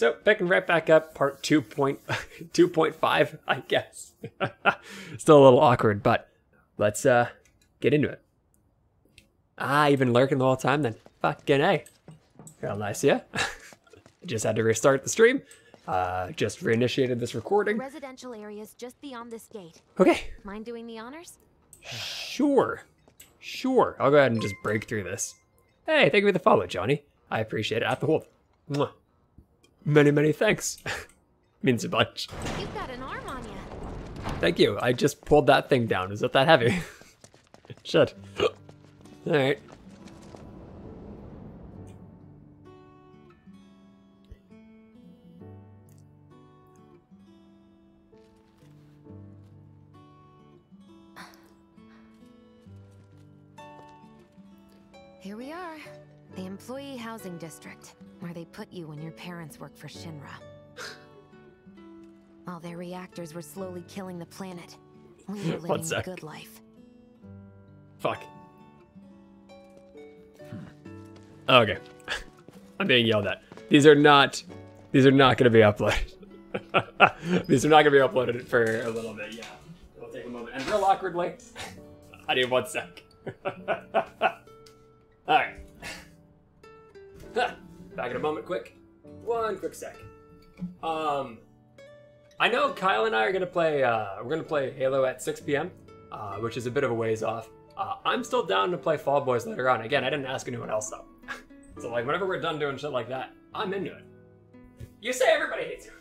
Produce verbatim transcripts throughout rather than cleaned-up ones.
So picking right back up, part two point five, I guess. Still a little awkward, but let's uh, get into it. Ah, you've been lurking the whole time then. Fucking A. Well, nice, yeah. Just had to restart the stream. Uh, just reinitiated this recording. Residential areas just beyond this gate. Okay. Mind doing the honors? Sure. Sure. I'll go ahead and just break through this. Hey, thank you for the follow, Johnny. I appreciate it. At the hold. Mwah. Many, many thanks. Means a bunch. You've got an arm on you. Thank you. I just pulled that thing down. Is it that heavy? It should. All right. Here we are. The employee housing district, where they put you when your parents work for Shinra. While their reactors were slowly killing the planet, we were living the good life. Fuck. Okay. I'm being yelled at. These are not, these are not going to be uploaded. These are not going to be uploaded for a little bit, yeah. It'll take a moment. And real awkwardly, I need one sec. Alright. Huh. Back in a moment, quick. One quick sec. Um, I know Kyle and I are gonna play. Uh, we're gonna play Halo at six P M, uh, which is a bit of a ways off. Uh, I'm still down to play Fall Boys later on. Again, I didn't ask anyone else though. So like, whenever we're done doing shit like that, I'm into it. You say everybody hates you.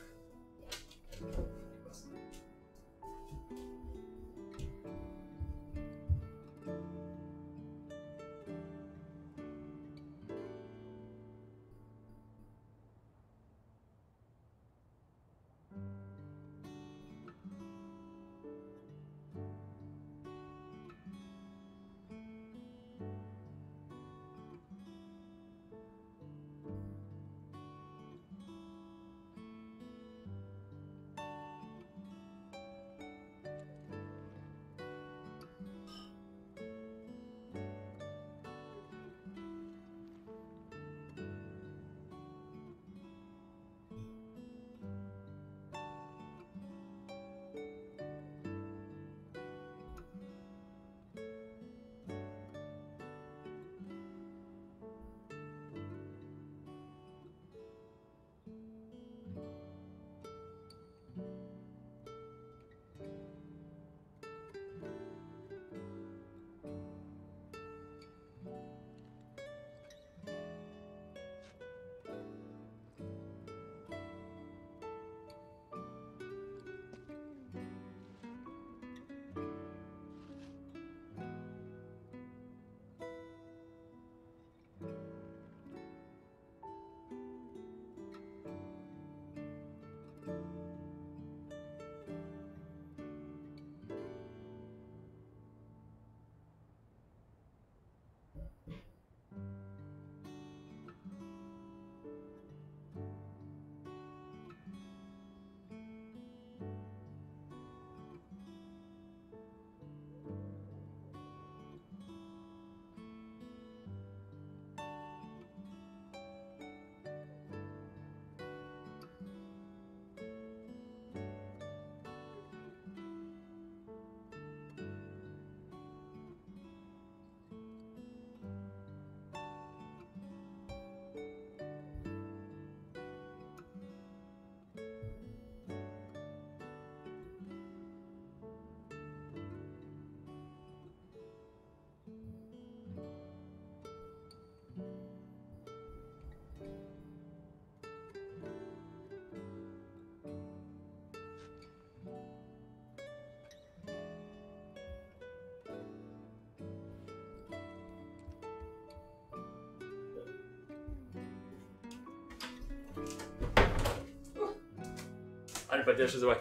I didn't put dishes away.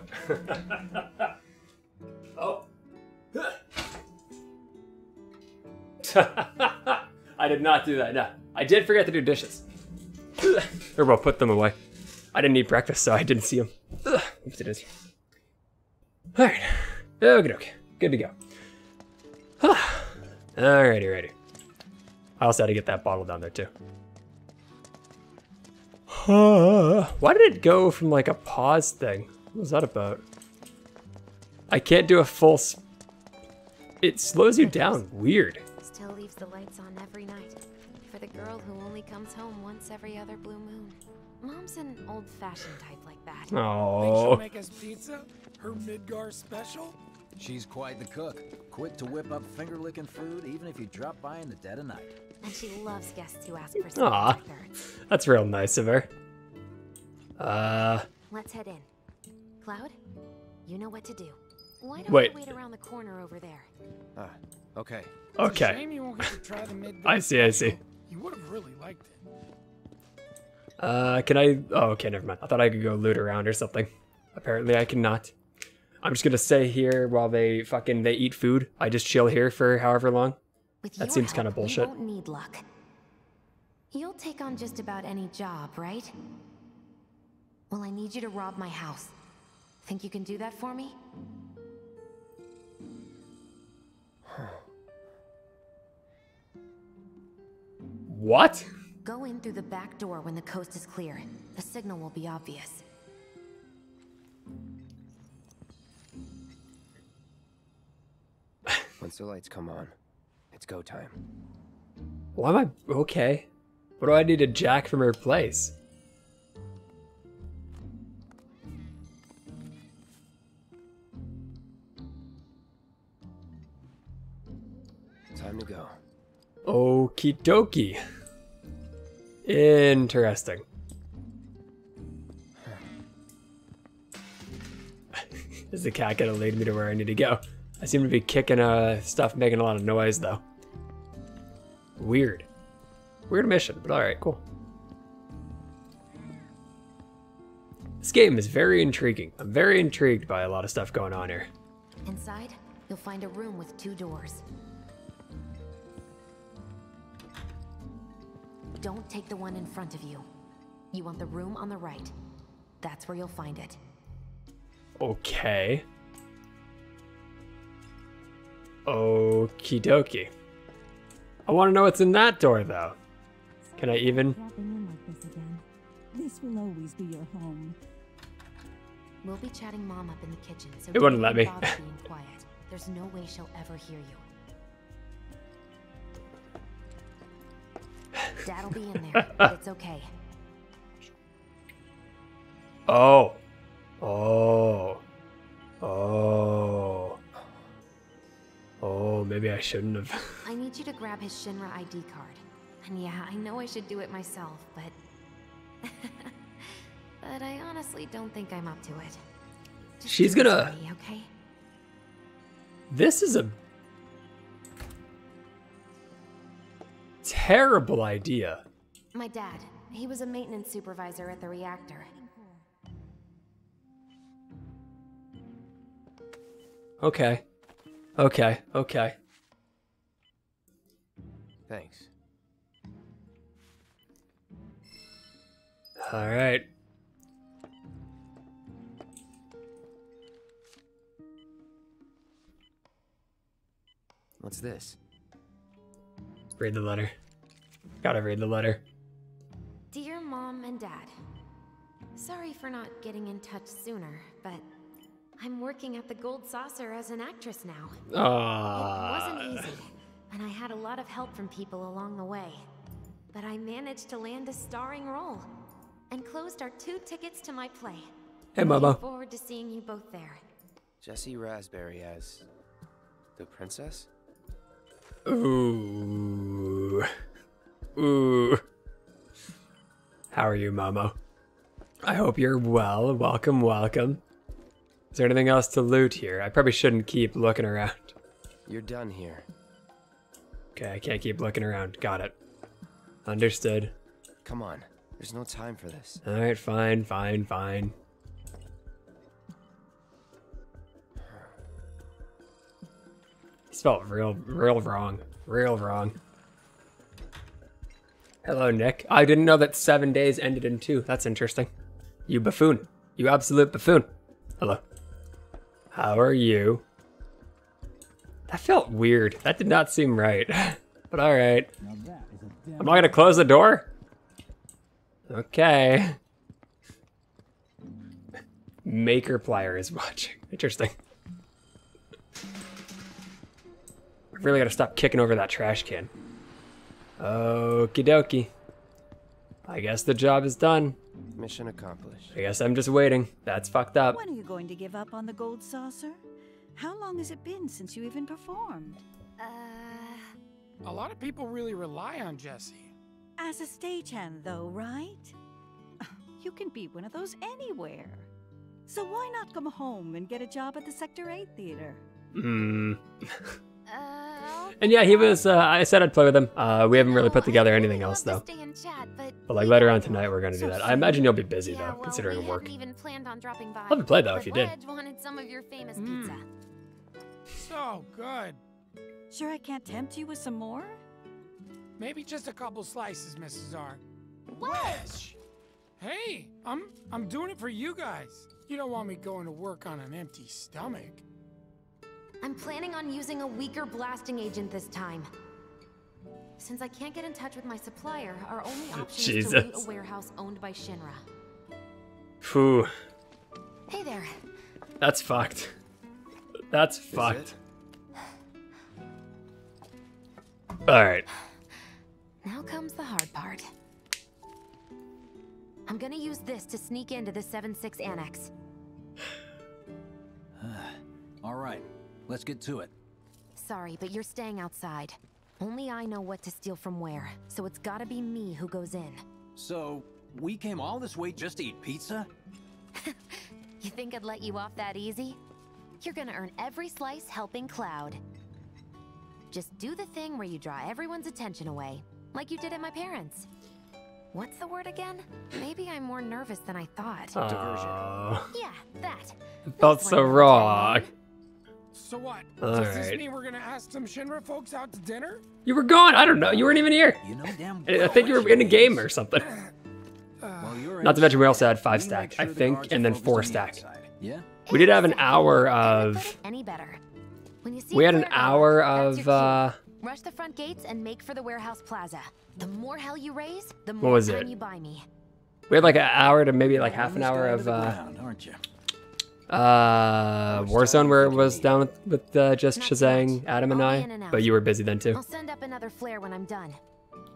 Oh. I did not do that, no. I did forget to do dishes. Or well, put them away. I didn't eat breakfast, so I didn't see them. Oops, it is. All right, okie dokie, good to go. Alrighty, righty. I also had to get that bottle down there too. Why did it go from like a pause thing? What was that about? I can't do a full sp It slows you down. Weird. Still leaves the lights on every night. For the girl who only comes home once every other blue moon. Mom's an old-fashioned type like that. Oh. She'll make us pizza? Her Midgar special? She's quite the cook. Quick to whip up finger-licking food even if you drop by in the dead of night. And she loves guests who ask for something like her. That's real nice of her. Uh... Let's head in. Cloud, you know what to do. Why don't wait. We wait around the corner over there? Ah, okay. Okay. I see, I see. You would have really liked it. Uh, can I... Oh, okay, never mind. I thought I could go loot around or something. Apparently I cannot. I'm just gonna stay here while they fucking they eat food. I just chill here for however long. With that seems kind of bullshit. You don't need luck. You'll take on just about any job, right? Well, I need you to rob my house. Think you can do that for me? What? Go in through the back door when the coast is clear. The signal will be obvious. Once the lights come on, it's go time. Why am I... Okay. What do I need to jack from her place? Time to go. Okie dokie. Interesting. Is the cat gonna lead me to where I need to go? I seem to be kicking uh, stuff, making a lot of noise though. Weird. Weird mission, but alright, cool. This game is very intriguing. I'm very intrigued by a lot of stuff going on here. Inside, you'll find a room with two doors. Don't take the one in front of you. You want the room on the right. That's where you'll find it. Okay. Okie dokie. I want to know what's in that door, though. Can I even? This will always be your home. We'll be chatting Mom up in the kitchen, so it wouldn't let me. Quiet. There's no way she'll ever hear you. Dad'll be in there. But it's okay. Oh. Oh. Oh. Oh, maybe I shouldn't have. I need you to grab his Shinra I D card. And yeah, I know I should do it myself, but... but I honestly don't think I'm up to it. Just She's gonna... Me, okay? This is a... terrible idea. My dad, he was a maintenance supervisor at the reactor. Okay. Okay, okay. Thanks. All right. What's this? Read the letter. Gotta read the letter. Dear Mom and Dad, sorry for not getting in touch sooner, but I'm working at the Gold Saucer as an actress now. Aww. It wasn't easy, and I had a lot of help from people along the way. But I managed to land a starring role, and closed our two tickets to my play. Hey, Mama. Looking forward to seeing you both there. Jessie Raspberry as the princess? Ooh. Ooh. How are you, Mama? I hope you're well. Welcome, welcome. Is there anything else to loot here? I probably shouldn't keep looking around. You're done here. Okay, I can't keep looking around. Got it. Understood. Come on. There's no time for this. Alright, fine, fine, fine. This felt real, real wrong. Real wrong. Hello, Nick. I didn't know that seven days ended in two. That's interesting. You buffoon. You absolute buffoon. Hello. How are you? That felt weird. That did not seem right. But alright. I'm not gonna close the door? Okay. Makerplier is watching. Interesting. I really gotta stop kicking over that trash can. Okie dokie. I guess the job is done. Mission accomplished. I guess I'm just waiting. That's fucked up. When are you going to give up on the Gold Saucer? How long has it been since you even performed? Uh... A lot of people really rely on Jessie. As a stagehand though, right? You can be one of those anywhere. So why not come home and get a job at the Sector eight Theater? Hmm. uh, and yeah, he was, uh, I said I'd play with him. Uh, we haven't really put together anything else though. But like later on tonight we're gonna do that. I imagine you'll be busy though, considering work. Love to play though if you did. Mm. So good. Sure I can't tempt you with some more? Maybe just a couple slices, Missus R. Wish! Hey, I'm I'm doing it for you guys. You don't want me going to work on an empty stomach. I'm planning on using a weaker blasting agent this time. Since I can't get in touch with my supplier, our only option Jesus. is to loot a warehouse owned by Shinra. Phew. Hey there. That's fucked. That's is fucked. All right. Now comes the hard part. I'm gonna use this to sneak into the seven six annex. All right, let's get to it. Sorry, but you're staying outside. Only I know what to steal from where, so it's gotta be me who goes in. So, we came all this way just to eat pizza? You think I'd let you off that easy? You're gonna earn every slice helping Cloud. Just do the thing where you draw everyone's attention away, like you did at my parents'. What's the word again? Maybe I'm more nervous than I thought. Diversion. Yeah, that. It felt so raw. So what? All Does right. this mean we're gonna ask some Shinra folks out to dinner? You were gone. I don't know. You weren't even here. You know damn well I think you were in a game or something. Uh, Not to mention we also had five stack, sure I think, and then four stack. Yeah. We did have an hour of. Any better? When you see we had an hour of. Uh, Rush the front gates and make for the warehouse plaza. The more hell you raise, the more what was time it? you buy me. We had like an hour to maybe like half an hour of uh, ground, aren't you? uh Warzone, where it was down with, with uh, just Shazang, Adam, and I. But you were busy then too. I'll send up another flare when I'm done.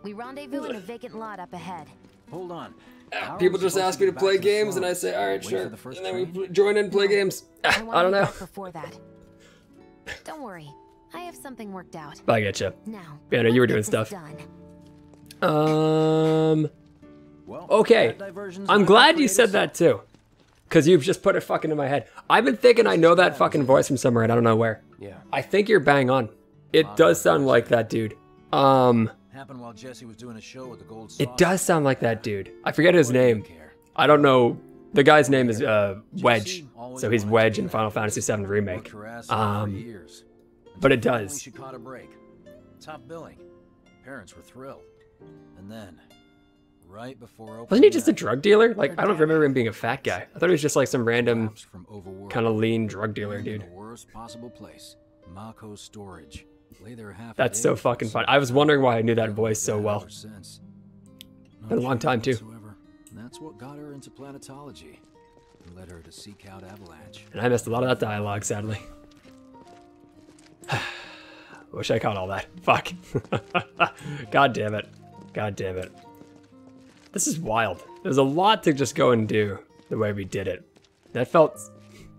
We rendezvous in a vacant lot up ahead. Hold on. Uh, people just ask me to play games, and I say, all right, sure. The and then we train? join in and play no, games. I, I don't know. Before that. Don't worry. I have something worked out. I getcha. Now, yeah, no, you were doing stuff. Done. Um. Okay. I'm glad you said that too, because you've just put it fucking in my head. I've been thinking I know that fucking voice from somewhere, and I don't know where. Yeah. I think you're bang on. It does sound like that dude. Um. Happened while Jesse was doing a show with the Gold Saucer. It does sound like that dude. I forget his name. I don't know. The guy's name is uh Wedge, so he's Wedge in Final Fantasy seven Remake. Um. But it does. She caught a break. Top billing. Parents were thrilled. And then, right before wasn't he just a drug dealer? Like, I don't remember him being a fat guy. I thought he was just like some random, kind of lean drug dealer dude. Worst possible place. Mako storage. That's so fucking fun. I was wondering why I knew that voice so well. Been a long time too. That's what got her into planetology. Led her to seek out Avalanche. And I missed a lot of that dialogue, sadly. Wish I caught all that. Fuck. God damn it. God damn it. This is wild. There's a lot to just go and do the way we did it. That felt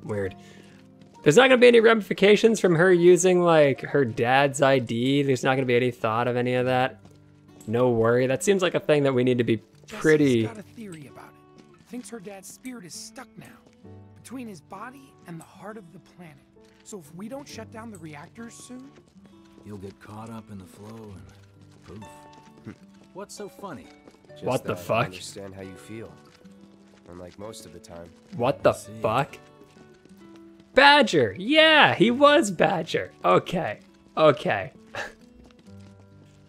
weird. There's not going to be any ramifications from her using, like, her dad's I D. There's not going to be any thought of any of that. No worry. That seems like a thing that we need to be pretty... Jesse's got a theory about it. Thinks her dad's spirit is stuck now. Between his body and the heart of the planet. So if we don't shut down the reactors soon, you'll get caught up in the flow and poof. What's so funny? Just what the fuck? I understand how you feel. Unlike most of the time. What the fuck? Badger! Yeah, he was Badger. Okay. Okay.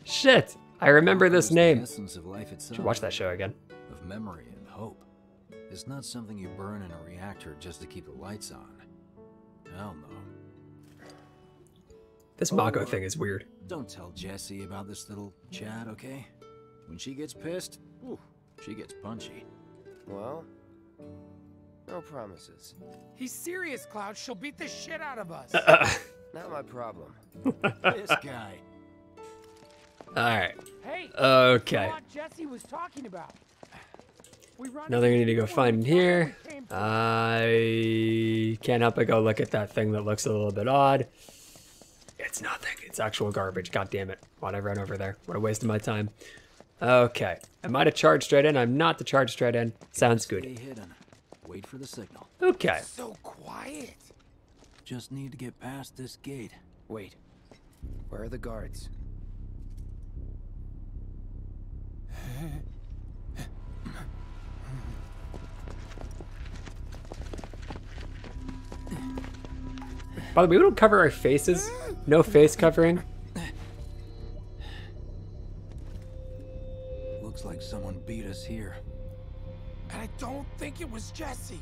Shit. I remember this name. Should watch that show again. Of memory and hope. It's not something you burn in a reactor just to keep the lights on. Hell no. This Mako oh, thing is weird. Don't tell Jessie about this little chat, okay? When she gets pissed, ooh, She gets punchy. Well, no promises. He's serious, Cloud. She'll beat the shit out of us. Not my problem. This guy. Alright. Hey, okay. Jesse was talking about. Now they're gonna need to go find here. I can't help but go look at that thing that looks a little bit odd. It's nothing. It's actual garbage. God damn it. Why'd I run over there? What a waste of my time. Okay. Am I to charge straight in? I'm not to charge straight in. Sounds good. Wait for the signal. Okay. So quiet. Just need to get past this gate. Wait. Where are the guards? By the way, we don't cover our faces. No face covering. Looks like someone beat us here. And I don't think it was Jesse.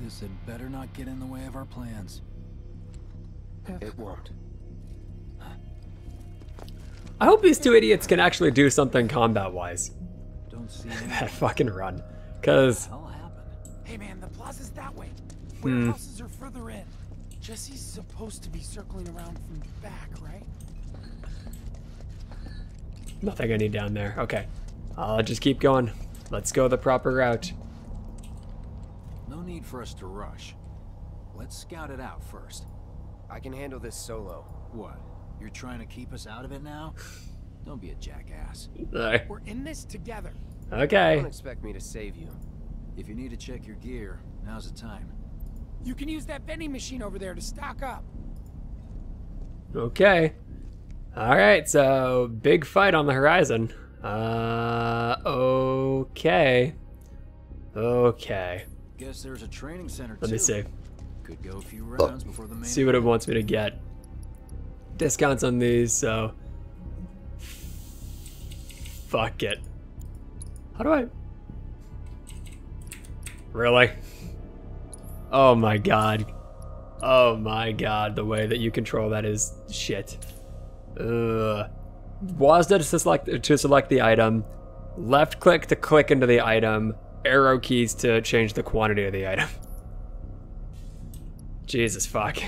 This had better not get in the way of our plans. It won't. I hope these two idiots can actually do something combat-wise. Don't see that fucking run, cause. Hey man, the plaza's that way. Warehouses are further in. Jesse's supposed to be circling around from the back, right? Nothing I need down there. Okay, I'll just keep going. Let's go the proper route. No need for us to rush. Let's scout it out first. I can handle this solo. What? You're trying to keep us out of it now? Don't be a jackass. Sorry. We're in this together. Okay. Don't expect me to save you. If you need to check your gear, now's the time. You can use that vending machine over there to stock up. Okay. Alright, so big fight on the horizon. Uh, okay. Okay. Guess there's a training center. Let me see. Could go a few rounds before the main. See what it wants me to get. Discounts on these, so fuck it. How do I? Really? Oh my god. Oh my god, the way that you control that is shit. Ugh. W A S D to select, to select the item, left click to click into the item, arrow keys to change the quantity of the item. Jesus fuck.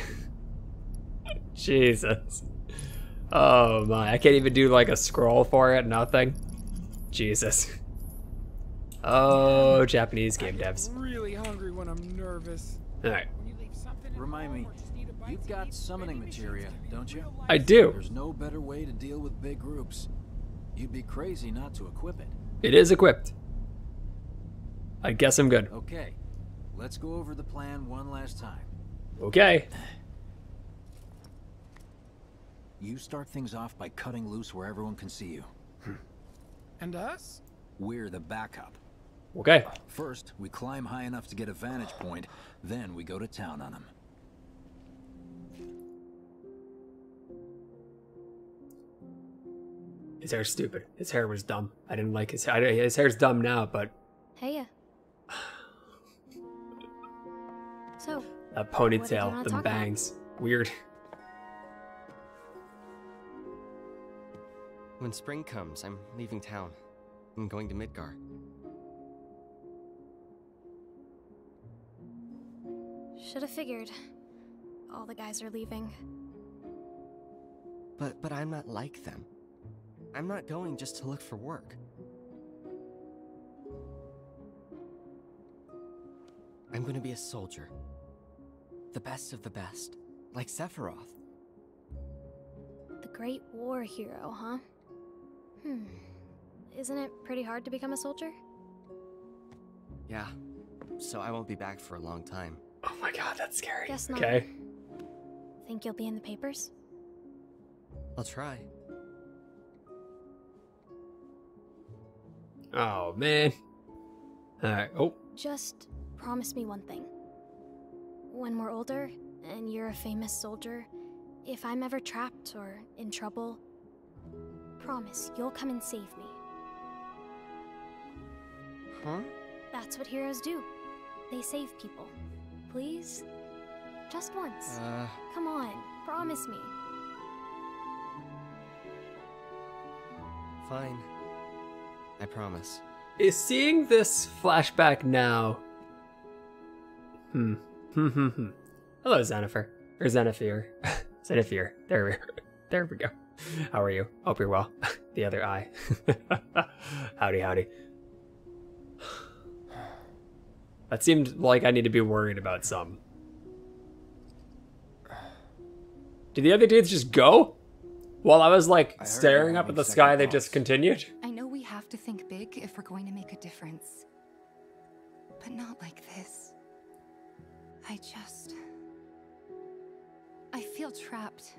Jesus. Oh my, I can't even do like a scroll for it, nothing. Jesus. Oh, Japanese game devs. I'm really hungry when I'm nervous. Alright. Remind me, you've got summoning materia, don't you? I do. There's no better way to deal with big groups. You'd be crazy not to equip it. It is equipped. I guess I'm good. Okay, let's go over the plan one last time. Okay. You start things off by cutting loose where everyone can see you. And us? We're the backup. Okay. First, we climb high enough to get a vantage point, then we go to town on them. His hair's stupid. His hair was dumb. I didn't like his hair. His hair's dumb now, but... Heya. So... That ponytail, the bangs. About? Weird. When spring comes, I'm leaving town. I'm going to Midgar. Should have figured. All the guys are leaving. But but I'm not like them. I'm not going just to look for work. I'm going to be a soldier. The best of the best, like Sephiroth. The great war hero, huh? Hmm. Isn't it pretty hard to become a soldier? Yeah. So I won't be back for a long time. Oh my god, that's scary. Guess not. Okay. Think you'll be in the papers? I'll try. Oh man. Alright, oh. Just promise me one thing. When we're older, and you're a famous soldier, if I'm ever trapped or in trouble, promise you'll come and save me. Huh? That's what heroes do. They save people. Please? Just once. Uh... Come on, promise me. Fine. I promise. Is seeing this flashback now. Hmm. Hmm. Hmm. Hmm. Hello, Xenifer. Or Xenifir. Xenifir. There we go. There we go. How are you? Hope you're well. The other eye. Howdy, howdy. That seemed like I need to be worried about some. Did the other dudes just go? While I was like staring up at the sky, they just continued? I know we have to think big if we're going to make a difference. But not like this. I just... I feel trapped.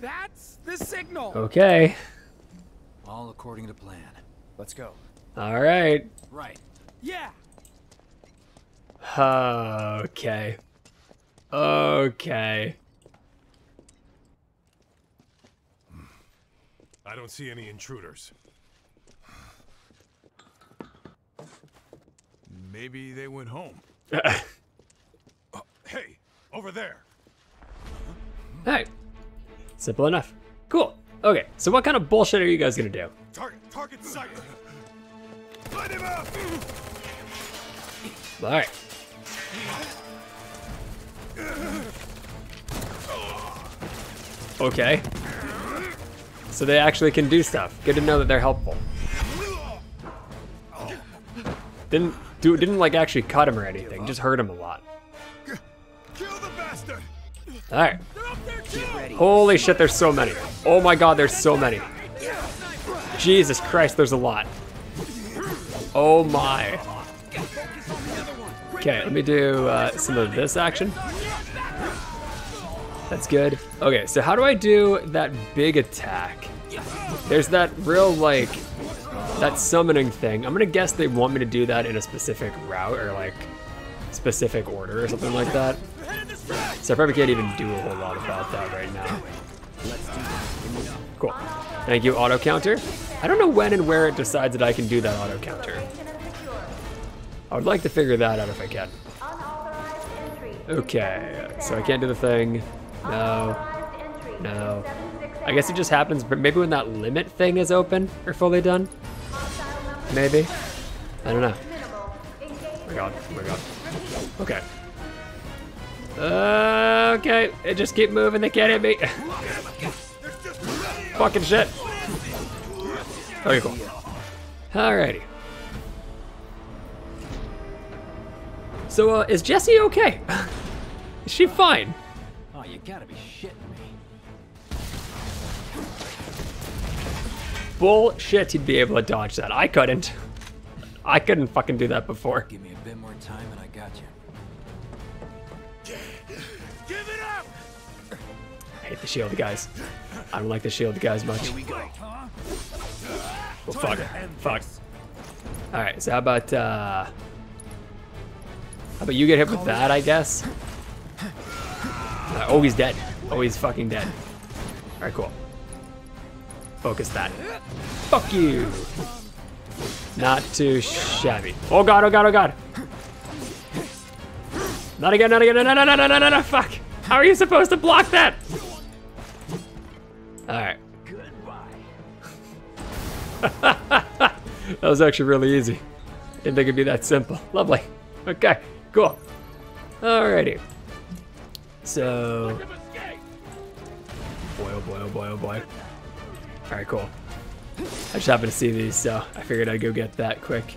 That's the signal. Okay. All according to plan. Let's go. All right. Right. Yeah. Okay. Okay. I don't see any intruders. Maybe they went home. Oh, hey, over there. Hey. Simple enough. Cool. Okay, so what kind of bullshit are you guys gonna do? Target, target sighted. Light him up. All right. Okay. So they actually can do stuff. Good to know that they're helpful. Didn't do. Didn't like actually cut him or anything. Just hurt him a lot. Kill the bastard. All right. Holy shit, there's so many. Oh my god, there's so many. Jesus Christ, there's a lot. Oh my. Okay, let me do uh, some of this action. That's good. Okay, so how do I do that big attack? There's that real, like, that summoning thing. I'm gonna guess they want me to do that in a specific route or, like, specific order or something like that. So I probably can't even do a whole lot about that right now. Cool. Thank you, auto counter. I don't know when and where it decides that I can do that auto counter. I would like to figure that out if I can. Okay, so I can't do the thing. No, no. I guess it just happens, but maybe when that limit thing is open or fully done? Maybe? I don't know. Oh my god, oh my god. Okay. Uh, okay, they just keep moving, they can't hit me. Fucking shit. Okay, cool. Alrighty. So, uh, is Jessie okay? Is she fine? Oh, you gotta be shitting me. Bullshit, he'd be able to dodge that. I couldn't. I couldn't fucking do that before. Give me a bit more time and I got you. I hate the shield guys. I don't like the shield guys much. Here we go. Well, fuck. Fuck. Alright, so how about, uh... how about you get hit with that, I guess? Uh, oh, he's dead. Oh, he's fucking dead. Alright, cool. Focus that. Fuck you! Not too shabby. Oh god, oh god, oh god! Not again, not again, no, no, no, no, no, no, no, fuck! How are you supposed to block that? All right. Goodbye. That was actually really easy. Didn't think it'd be that simple. Lovely. Okay, cool. Alrighty. So. Boy, oh boy, oh boy, oh boy. All right, cool. I just happened to see these, so I figured I'd go get that quick.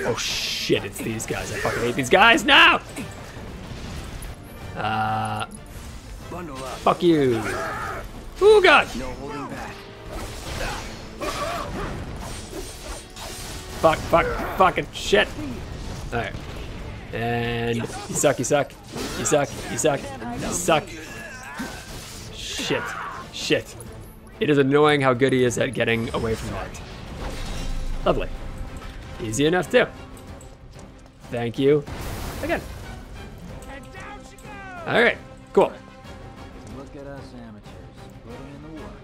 Oh shit, it's these guys. I fucking hate these guys now! Uh. Bundle up. Fuck you. Oh god. No holding back. Fuck, fuck, fucking shit. Alright. And you suck, you suck. You suck, you suck, you suck. Shit. Shit. It is annoying how good he is at getting away from that. Lovely. Easy enough too. Thank you. Again. Alright, cool. Look at us amateurs putting in the work.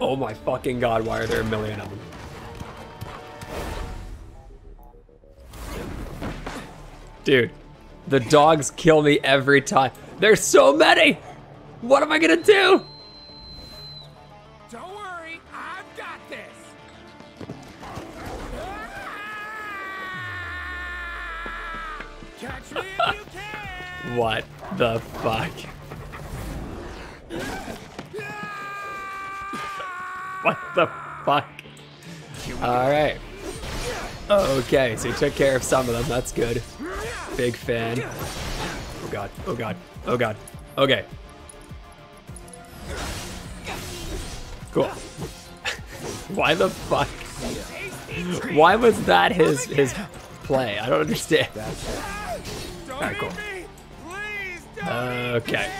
Oh my fucking god, why are there a million of them? Dude, the dogs kill me every time. There's so many! What am I gonna do? Don't worry, I've got this! Ah! Catch me if you can! What the fuck? What the fuck? Alright. Okay, so you took care of some of them, that's good. Big fan. Oh god, oh god, oh god. Okay. Cool. Why the fuck? Why was that his his play? I don't understand. Alright, cool. Okay.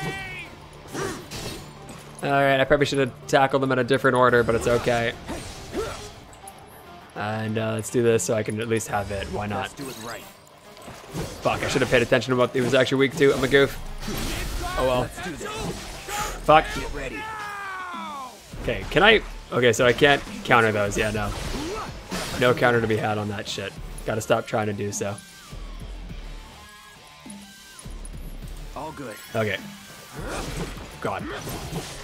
Alright, I probably should have tackled them in a different order, but it's okay. And uh, let's do this so I can at least have it. Why not? Let's do it right. Fuck, I should have paid attention to what he was actually weak to. I'm a goof. Oh well. Fuck. Get ready. Okay, can I? Okay, so I can't counter those. Yeah, no. No counter to be had on that shit. Gotta stop trying to do so. All good. Okay. God.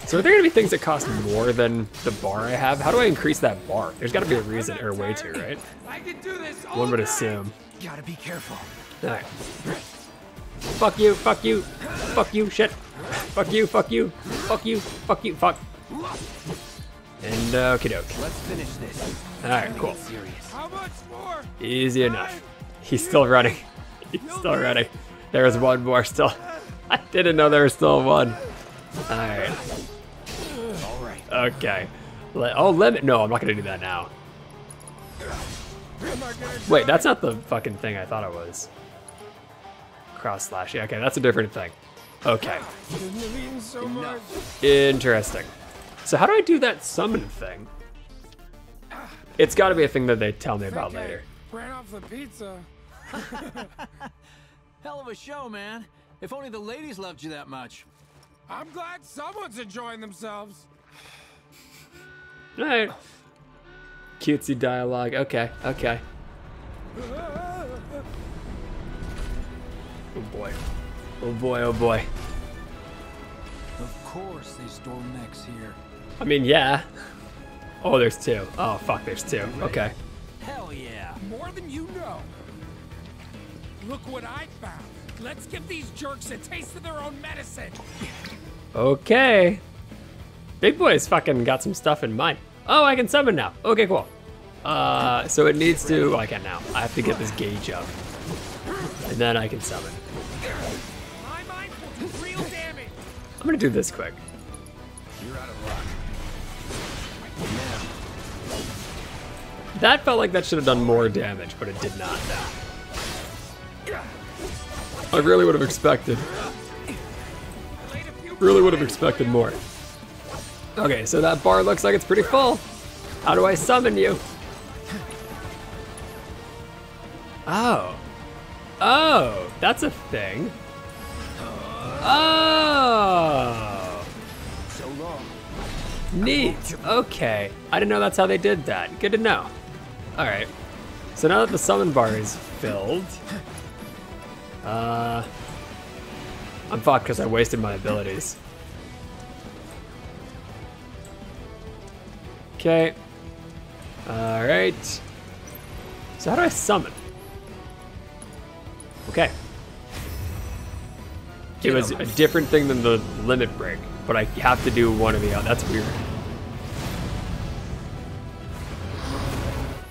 So are there gonna be things that cost more than the bar I have? How do I increase that bar? There's gotta be a reason or a way to, right? I can do this all One would assume. Gotta be careful. Alright. Fuck you, fuck you, fuck you, shit. Fuck you, fuck you, fuck you, fuck you, fuck. And uh, okie doke. Let's finish this. Alright, cool. How much more? Easy enough. He's still running. He's still running. There is one more still. I didn't know there was still one. Alright. Okay. Oh, limit. No, I'm not going to do that now. Wait, that's not the fucking thing I thought it was. Cross slash. Yeah, okay, that's a different thing. Okay. Interesting. So how do I do that summon thing? It's got to be a thing that they tell me about later. Ran off the pizza. Hell of a show, man. If only the ladies loved you that much. I'm glad someone's enjoying themselves. All right. Cutesy dialogue. Okay, okay. Oh boy. Oh boy, oh boy. Of course they store mechs here. I mean, yeah. Oh, there's two. Oh, fuck, there's two. Okay. Hell yeah. More than you know. Look what I found. Let's give these jerks a taste of their own medicine. Okay. Big boy's fucking got some stuff in mind. Oh, I can summon now. Okay, cool. Uh, so it needs to... Well, I can now. I have to get this gauge up. And then I can summon. My mind will do real damage. I'm gonna do this quick. You're out of luck. That felt like that should have done more damage, but it did not, though. I really would have expected. Really would have expected more. Okay, so that bar looks like it's pretty full. How do I summon you? Oh. Oh, that's a thing. Oh. So long. Neat. Okay. I didn't know that's how they did that. Good to know. All right. So now that the summon bar is filled, Uh, I'm fucked because I wasted my abilities. Okay. All right. So how do I summon? Okay. It was a different thing than the limit break, but I have to do one or the other. That's weird.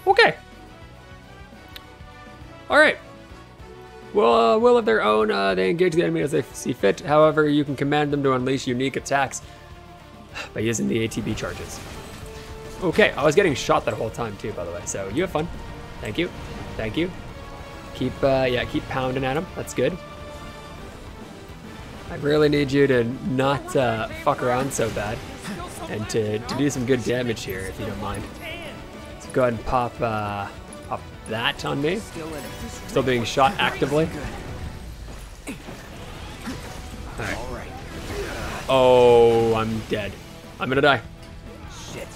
Okay. All right. Will, uh, will of their own, uh, they engage the enemy as they see fit. However, you can command them to unleash unique attacks by using the A T B charges. Okay, I was getting shot that whole time too, by the way, so you have fun. Thank you, thank you. Keep, uh, yeah, keep pounding at them, that's good. I really need you to not uh, fuck around so bad and to, to do some good damage here, if you don't mind. Let's go ahead and pop, uh, pop that on me. Still being shot actively. Alright. Oh, I'm dead. I'm gonna die. Shit.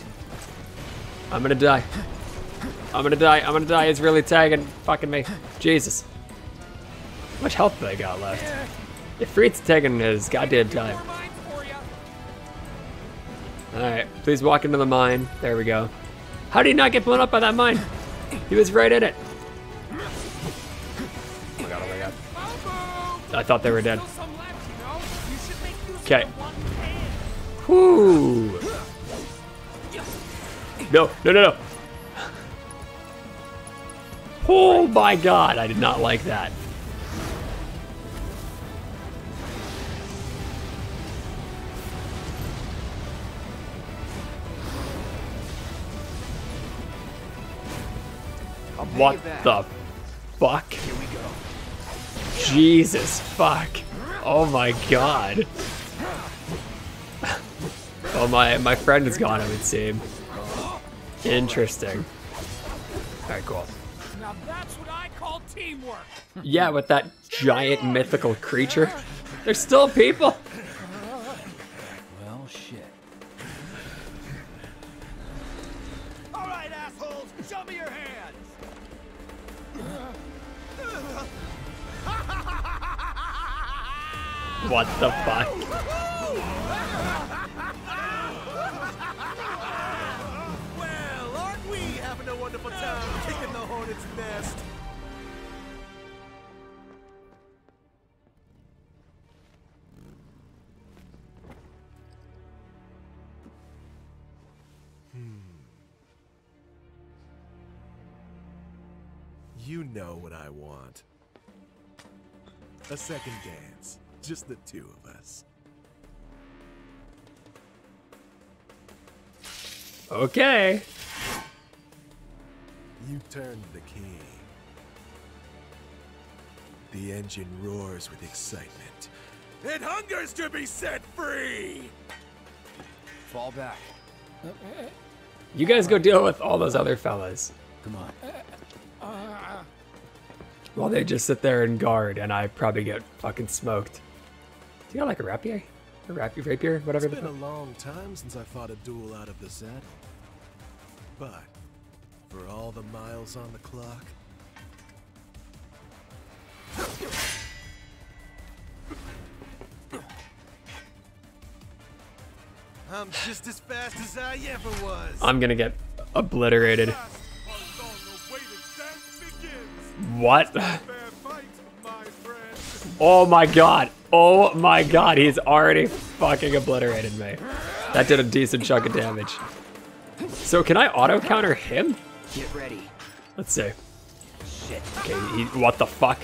I'm gonna die. I'm gonna die. I'm gonna die. It's really tagging fucking me. Jesus. How much health do I got left? If Freed's taking his goddamn time. Alright, please walk into the mine. There we go. How did he not get blown up by that mine? He was right in it. Oh my god, oh my god. I thought they were dead. Okay. Whoo! No, no, no, no. Oh my god, I did not like that. What the fuck? Here we go. Jesus fuck. Oh my god. Oh my, my friend is gone, it would seem. Interesting. Alright, cool. Now that's what I call teamwork. Yeah, with that giant mythical creature. There's still people. Well, shit. Alright, assholes, show me your hands. What the fuck? Well, aren't we having a wonderful time kicking the hornet's nest? You know what I want. A second dance. Just the two of us. Okay. You turned the key. The engine roars with excitement. It hungers to be set free! Fall back. You guys go deal with all those other fellas. Come on. Well, they just sit there and guard, and I probably get fucking smoked. Do you got like a rapier? A rapier, rapier, whatever. It's been a long time since I fought a duel out of the saddle. But for all the miles on the clock, I'm just as fast as I ever was. I'm gonna get obliterated. What? Oh my god. Oh my god. He's already fucking obliterated me. That did a decent chunk of damage. So can I auto counter him? Get ready. Let's see. Shit. Okay, he, what the fuck?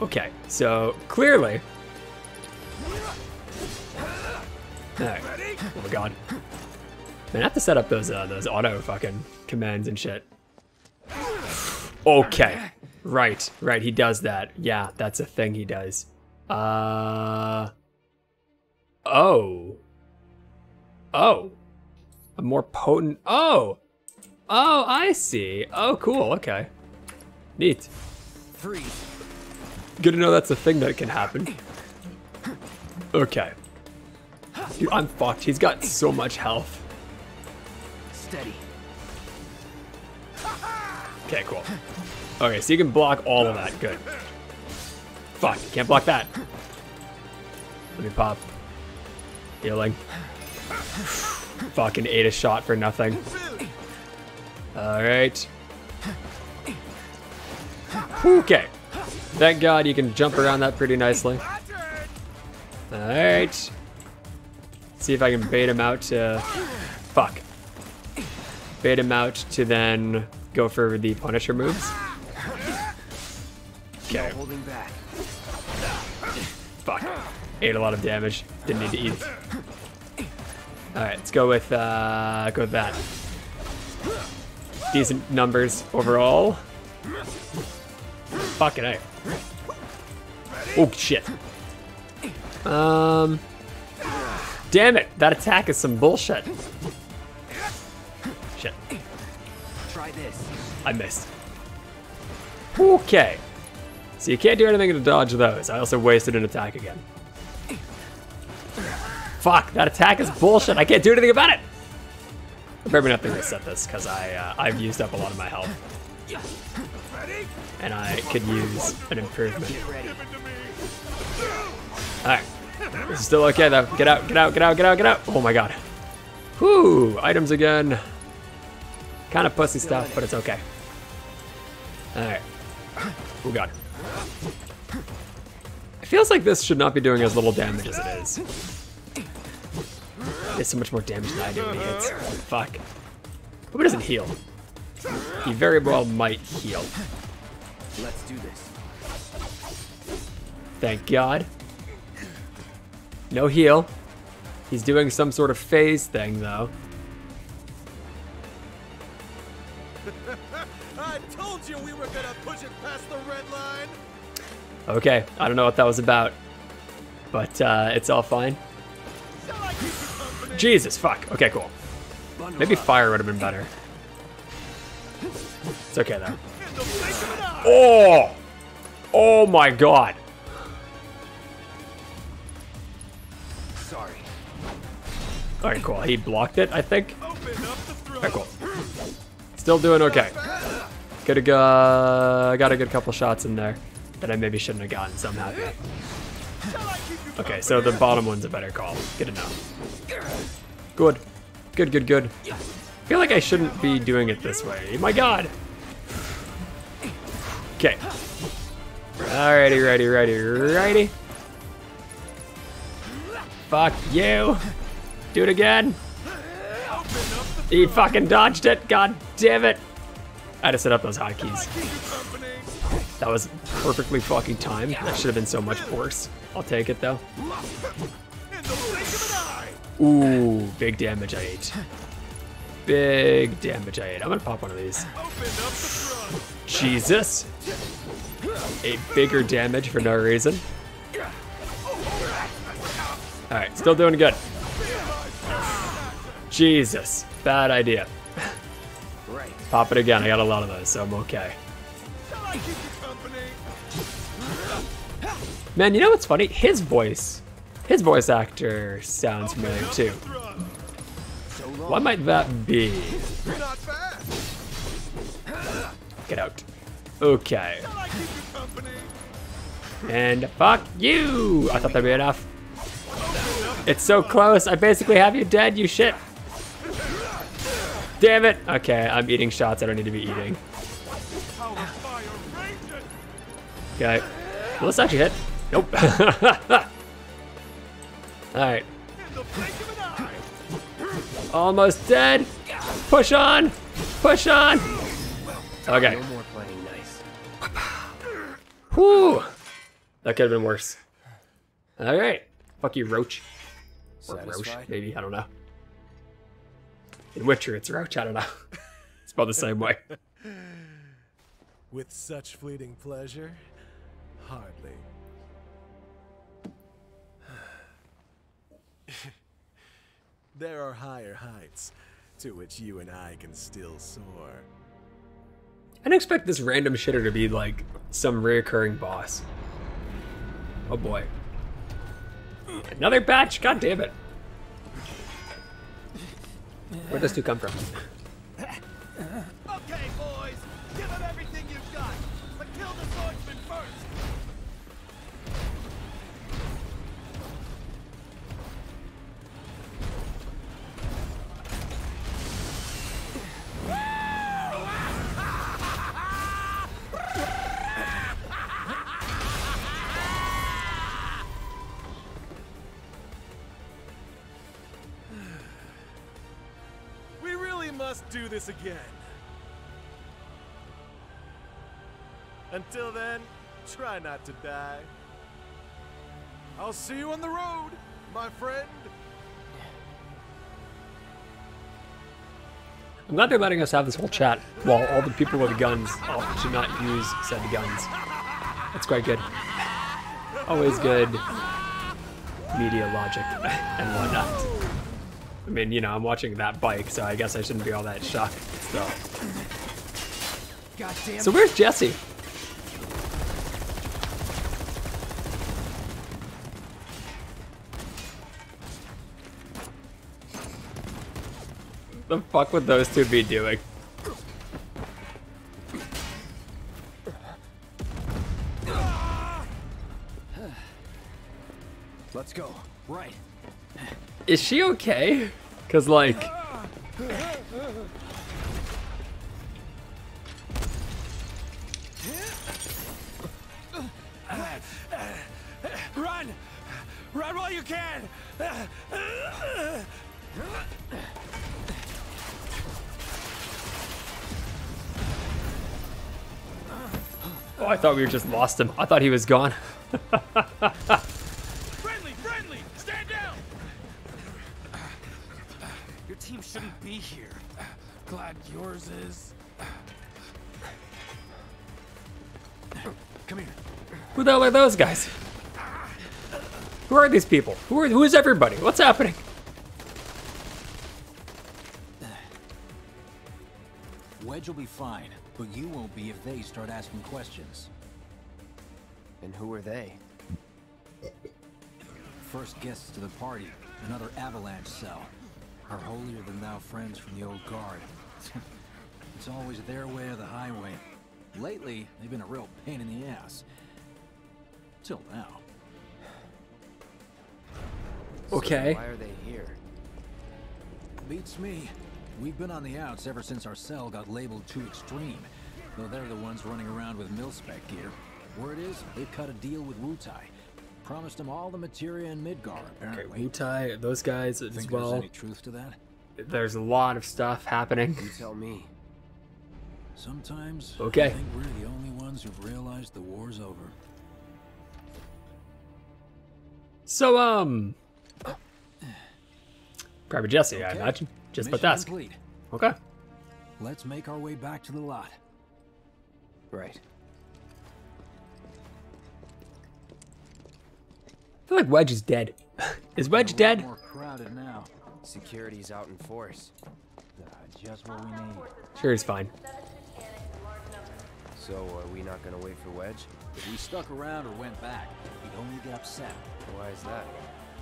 Okay, so clearly. Alright. Oh my god. Man, I have to set up those uh, those auto fucking commands and shit. Okay, right, right, he does that. Yeah, that's a thing he does. Uh, oh. Oh, a more potent, oh. Oh, I see. Oh, cool, okay. Neat. Freeze. Good to know that's a thing that can happen. Okay. Dude, I'm fucked, he's got so much health. Steady. Okay, cool. Okay, so you can block all of that. Good. Fuck, you can't block that. Let me pop. Healing. Fucking ate a shot for nothing. Alright. Okay. Thank God you can jump around that pretty nicely. Alright. See if I can bait him out to... Fuck. Bait him out to then... Go for the Punisher moves. Okay. Fuck. Ate a lot of damage. Didn't need to eat. Alright, let's go with uh go with that. Decent numbers overall. Fucking A. Oh shit. Um Damn it! That attack is some bullshit. Shit. I missed. Okay. So you can't do anything to dodge those. I also wasted an attack again. Fuck, that attack is bullshit. I can't do anything about it. Probably not to reset this because I uh, I've used up a lot of my health. And I could use an improvement. Alright. This is still okay though. Get out, get out, get out, get out, get out. Oh my god. Whew, items again. Kind of pussy stuff, but it's okay. Alright. Oh god. It feels like this should not be doing as little damage as it is. It does so much more damage than I do when he hits. Fuck. Who doesn't heal? He very well might heal. Let's do this. Thank God. No heal. He's doing some sort of phase thing though. I told you we were gonna push it past the red line. Okay, I don't know what that was about, but uh, it's all fine. Jesus fuck. Okay, cool. Maybe fire would have been better. It's okay though. Oh! Oh my god. Sorry. Alright, cool. He blocked it, I think. Alright, cool. Still doing okay. Could have uh, got a good couple shots in there that I maybe shouldn't have gotten, so I'm happy. Okay, so the bottom one's a better call. Good enough. Good. Good, good, good. I feel like I shouldn't be doing it this way. My god! Okay. Alrighty, righty, righty, righty. Fuck you. Do it again. He fucking dodged it. God damn it. I had to set up those hotkeys. That was perfectly fucking timed. That should have been so much worse. I'll take it though. Ooh, big damage I ate. Big damage I ate. I'm gonna pop one of these. Jesus. A bigger damage for no reason. Alright, still doing good. Jesus, bad idea. Pop it again, I got a lot of those, so I'm okay. Man, you know what's funny? His voice, his voice actor sounds familiar too. What might that be? Get out. Okay. And fuck you! I thought that'd be enough. It's so close, I basically have you dead, you shit. Damn it! Okay, I'm eating shots I don't need to be eating. Okay. Well, let's actually hit. Nope. Alright. Almost dead. Push on! Push on! Okay. No more playing nice. Whew. That could have been worse. Alright. Fuck you, Roach. Or Roach, maybe. I don't know. In Witcher, it's Roach. I don't know. It's spelled the same way. With such fleeting pleasure, hardly. There are higher heights to which you and I can still soar. I didn't expect this random shitter to be like some reoccurring boss. Oh boy. Another batch? God damn it. Where'd those two come from? Okay, boys. Give them everything you've got. But kill the swordsman first. We really must do this again. Until then, try not to die. I'll see you on the road, my friend. I'm glad they're letting us have this whole chat while all the people with guns opt to not use said guns. That's quite good. Always good media logic and whatnot. I mean, you know, I'm watching that bike, so I guess I shouldn't be all that shocked still. Goddamn. So where's Jesse? the fuck would those two be doing? Let's go. Right. Is she okay? Cause like run! Run while you can! Oh, I thought we just lost him. I thought he was gone. Friendly, friendly, stand down. Your team shouldn't be here. Glad yours is. Come here. Who the hell are those guys? Who are these people? Who are, who is everybody? What's happening? Wedge will be fine, but you won't be if they start asking questions. And who are they? First guests to the party, another avalanche cell. Our holier-than-thou friends from the old guard. It's always their way or the highway. Lately, they've been a real pain in the ass. Till now. Okay. So why are they here? Beats me. We've been on the outs ever since our cell got labeled too extreme. Though they're the ones running around with mil-spec gear. Word is, they've cut a deal with Wutai. Promised them all the materia in Midgar, apparently. Okay, Wutai, those guys as Think well. There's any truth to that? There's a lot of stuff happening. You tell me. Sometimes okay. I think we're the only ones who've realized the war's over. So, um... Private Jesse, okay. I imagine. Just but that's okay. Let's make our way back to the lot. Right. I feel like Wedge is dead. Is Wedge dead? More crowded now. Security's out in force. Uh, just what we need. Sure, he's fine. So are we not gonna wait for Wedge? If we stuck around or went back, he'd only get upset. Why is that?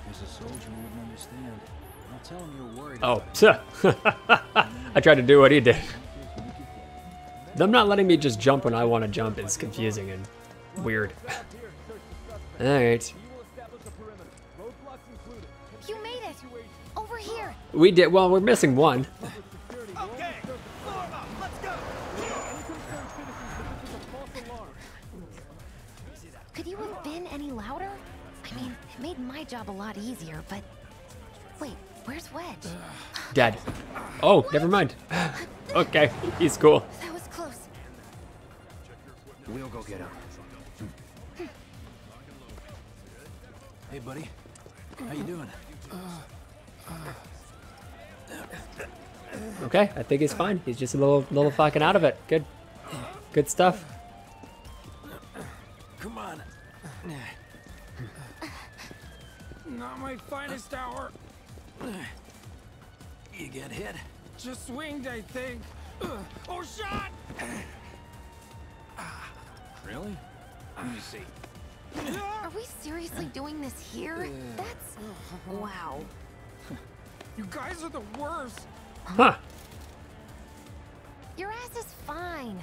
There's a soldier who wouldn't understand. I'll tell him you're worried. Oh, I tried to do what he did. Them not letting me just jump when I want to jump is confusing and weird. All right. You made it. Over here. We did. Well, we're missing one. Okay. Let's go. Could you have been any louder? I mean, it made my job a lot easier, but wait. Where's Wedge? Dead. Oh, what? Never mind. Okay, he's cool. That was close. We'll go get him. Hey, buddy. How you doing? Okay, I think he's fine. He's just a little, little fucking out of it. Good, good stuff. Come on. Not my finest hour. You get hit? Just swinged, I think. Uh, or shot! Really? Let me see. Are we seriously doing this here? Yeah. That's... wow. You guys are the worst! Huh. Your ass is fine.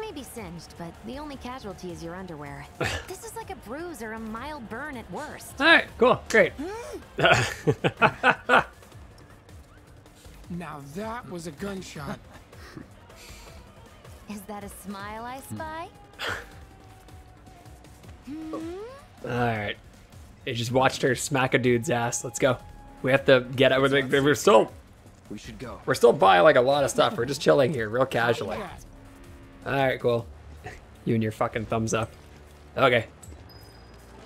Maybe singed, but the only casualty is your underwear. This is like a bruise or a mild burn at worst. All right, cool, great. Now that was a gunshot. Is that a smile I spy? Hmm? All right. I just watched her smack a dude's ass. Let's go. We have to get out. We're still. We should go. We're still buying like a lot of stuff. We're just chilling here, real casually. Alright, cool. You and your fucking thumbs up. Okay.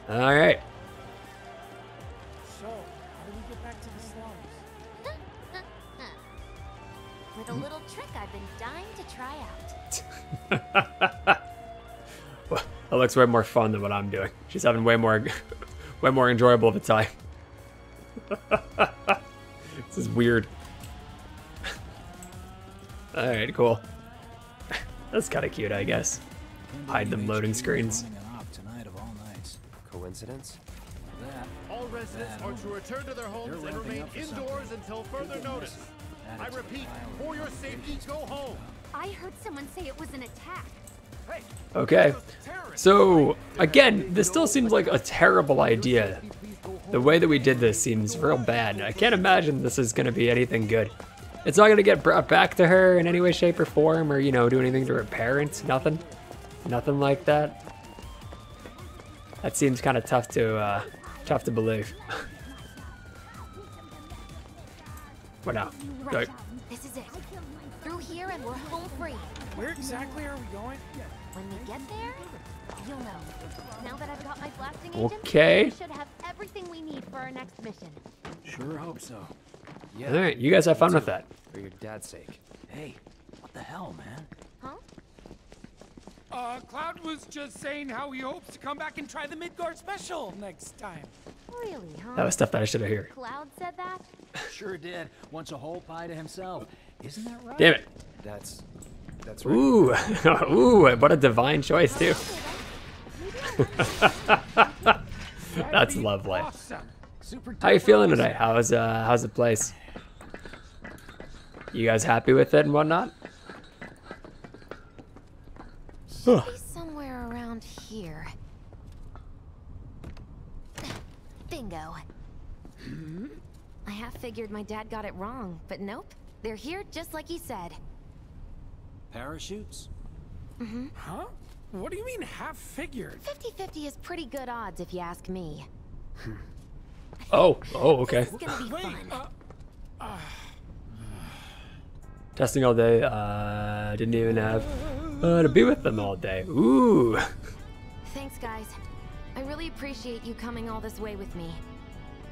Alright. So, how do we get back to the slums? With a little trick I've been dying to try out. Well, that looks way more fun than what I'm doing. She's having way more way more enjoyable of a time. This is weird. Alright, cool. That's kind of cute, I guess. Hide them loading screens. Coincidence? All residents are to return to their homes and remain indoors until further notice. I repeat, for your safety, go home. I heard someone say it was an attack. Okay, so again, this still seems like a terrible idea. The way that we did this seems real bad. I can't imagine this is going to be anything good. It's not going to get brought back to her in any way, shape, or form, or, you know, do anything to her parents. Nothing. Nothing like that. That seems kind of tough to, uh, tough to believe. But no. Right. This is it. Through here and we're home free. Where exactly are we going? When we get there, you'll know. Now that I've got my blasting agent, okay. We should have everything we need for our next mission. Sure hope so. Yeah. All right, you guys have fun with that. For your dad's sake. Hey, what the hell, man? Huh? Uh, Cloud was just saying how he hopes to come back and try the Midgar special next time. Really, huh? That was stuff that I should have heard. Cloud said that? Sure did. Wants a whole pie to himself. Isn't that right? Damn it. That's... That's right. Ooh, ooh, what a divine choice, too. That's lovely. How you feeling today? How's, uh, how's the place? You guys happy with it and whatnot? Should be somewhere around here. Bingo. Hmm? I half figured my dad got it wrong, but nope. They're here just like he said. Parachutes? Mm-hmm. Huh? What do you mean half figured? fifty fifty is pretty good odds if you ask me. oh, oh, okay. It's gonna be fun. Uh, uh, Testing all day, uh, didn't even have uh, to be with them all day. Ooh. Thanks, guys. I really appreciate you coming all this way with me.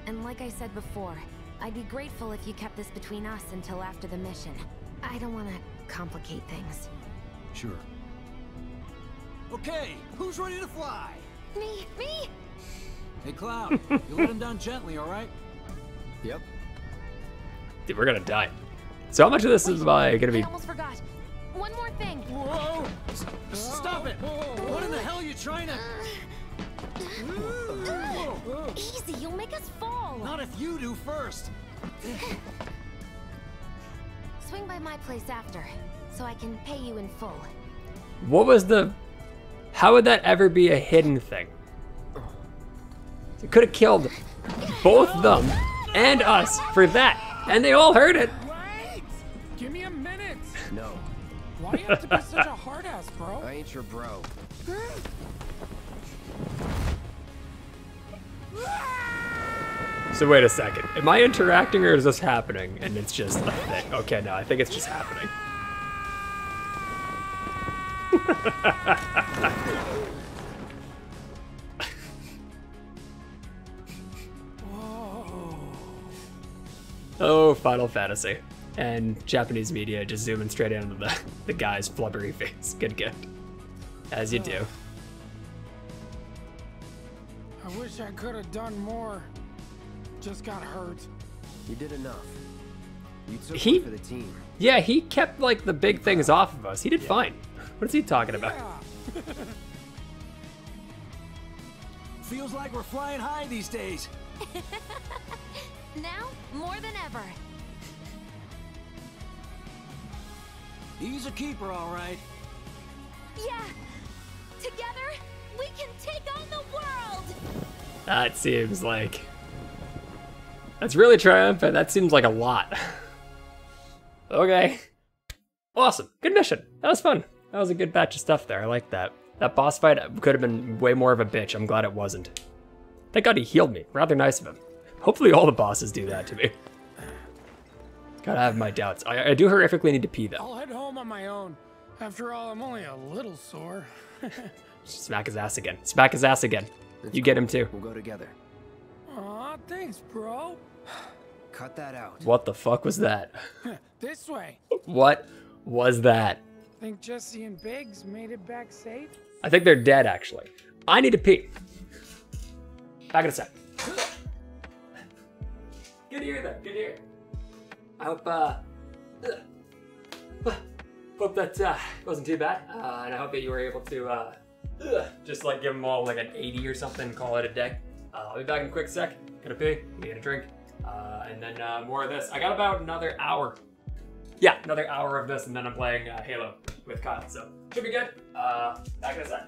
And like I said before, I'd be grateful if you kept this between us until after the mission. I don't want to complicate things. Sure. Okay, who's ready to fly? Me, me! Hey, Cloud, you let him down gently, all right? Yep. Dude, we're gonna die. So how much of this Wait, is my gonna be... I almost forgot. One more thing. Whoa! Stop it! What in the hell are you trying to... Uh, easy, you'll make us fall. Not if you do first. Swing by my place after, so I can pay you in full. What was the... How would that ever be a hidden thing? It could have killed both them and us for that, and they all heard it. Wait! Give me a minute. No. Why you have to be such a hard ass, bro? I ain't your bro. So wait a second. Am I interacting or is this happening? And it's just a thing. Okay, no, I think it's just happening. Oh, Final Fantasy. And Japanese media just zooming straight into the, the guy's flubbery face. Good, good. As you do. I wish I could have done more. Just got hurt. You did enough. You took he, it for the team. Yeah, he kept like the big things off of us. He did yeah. fine. What is he talking about? Yeah. Feels like we're flying high these days. Now more than ever. He's a keeper, all right. Yeah. Together, we can take on the world. That seems like. That's really triumphant. That seems like a lot. Okay. Awesome. Good mission. That was fun. That was a good batch of stuff there. I like that. That boss fight could have been way more of a bitch. I'm glad it wasn't. Thank God he healed me. Rather nice of him. Hopefully all the bosses do that to me. Gotta have my doubts. I, I do horrifically need to pee, though. I'll head home on my own. After all, I'm only a little sore. Smack his ass again. Smack his ass again. It's you cool. Get him, too. We'll go together. Aw, thanks, bro. Cut that out. What the fuck was that? This way. What was that? Think Jesse and Biggs made it back safe? I think they're dead, actually. I need to pee. Back in a sec. Good ear, though. Good ear. I hope, uh... uh hope that uh, wasn't too bad. Uh, and I hope that you were able to, uh... uh just, like, give them all, like, an eighty or something, call it a day. Uh, I'll be back in a quick sec. Gonna pee, need a drink, uh, and then uh, more of this. I got about another hour yeah, another hour of this, and then I'm playing uh, Halo with Kyle, so should be good. Uh, back to the side.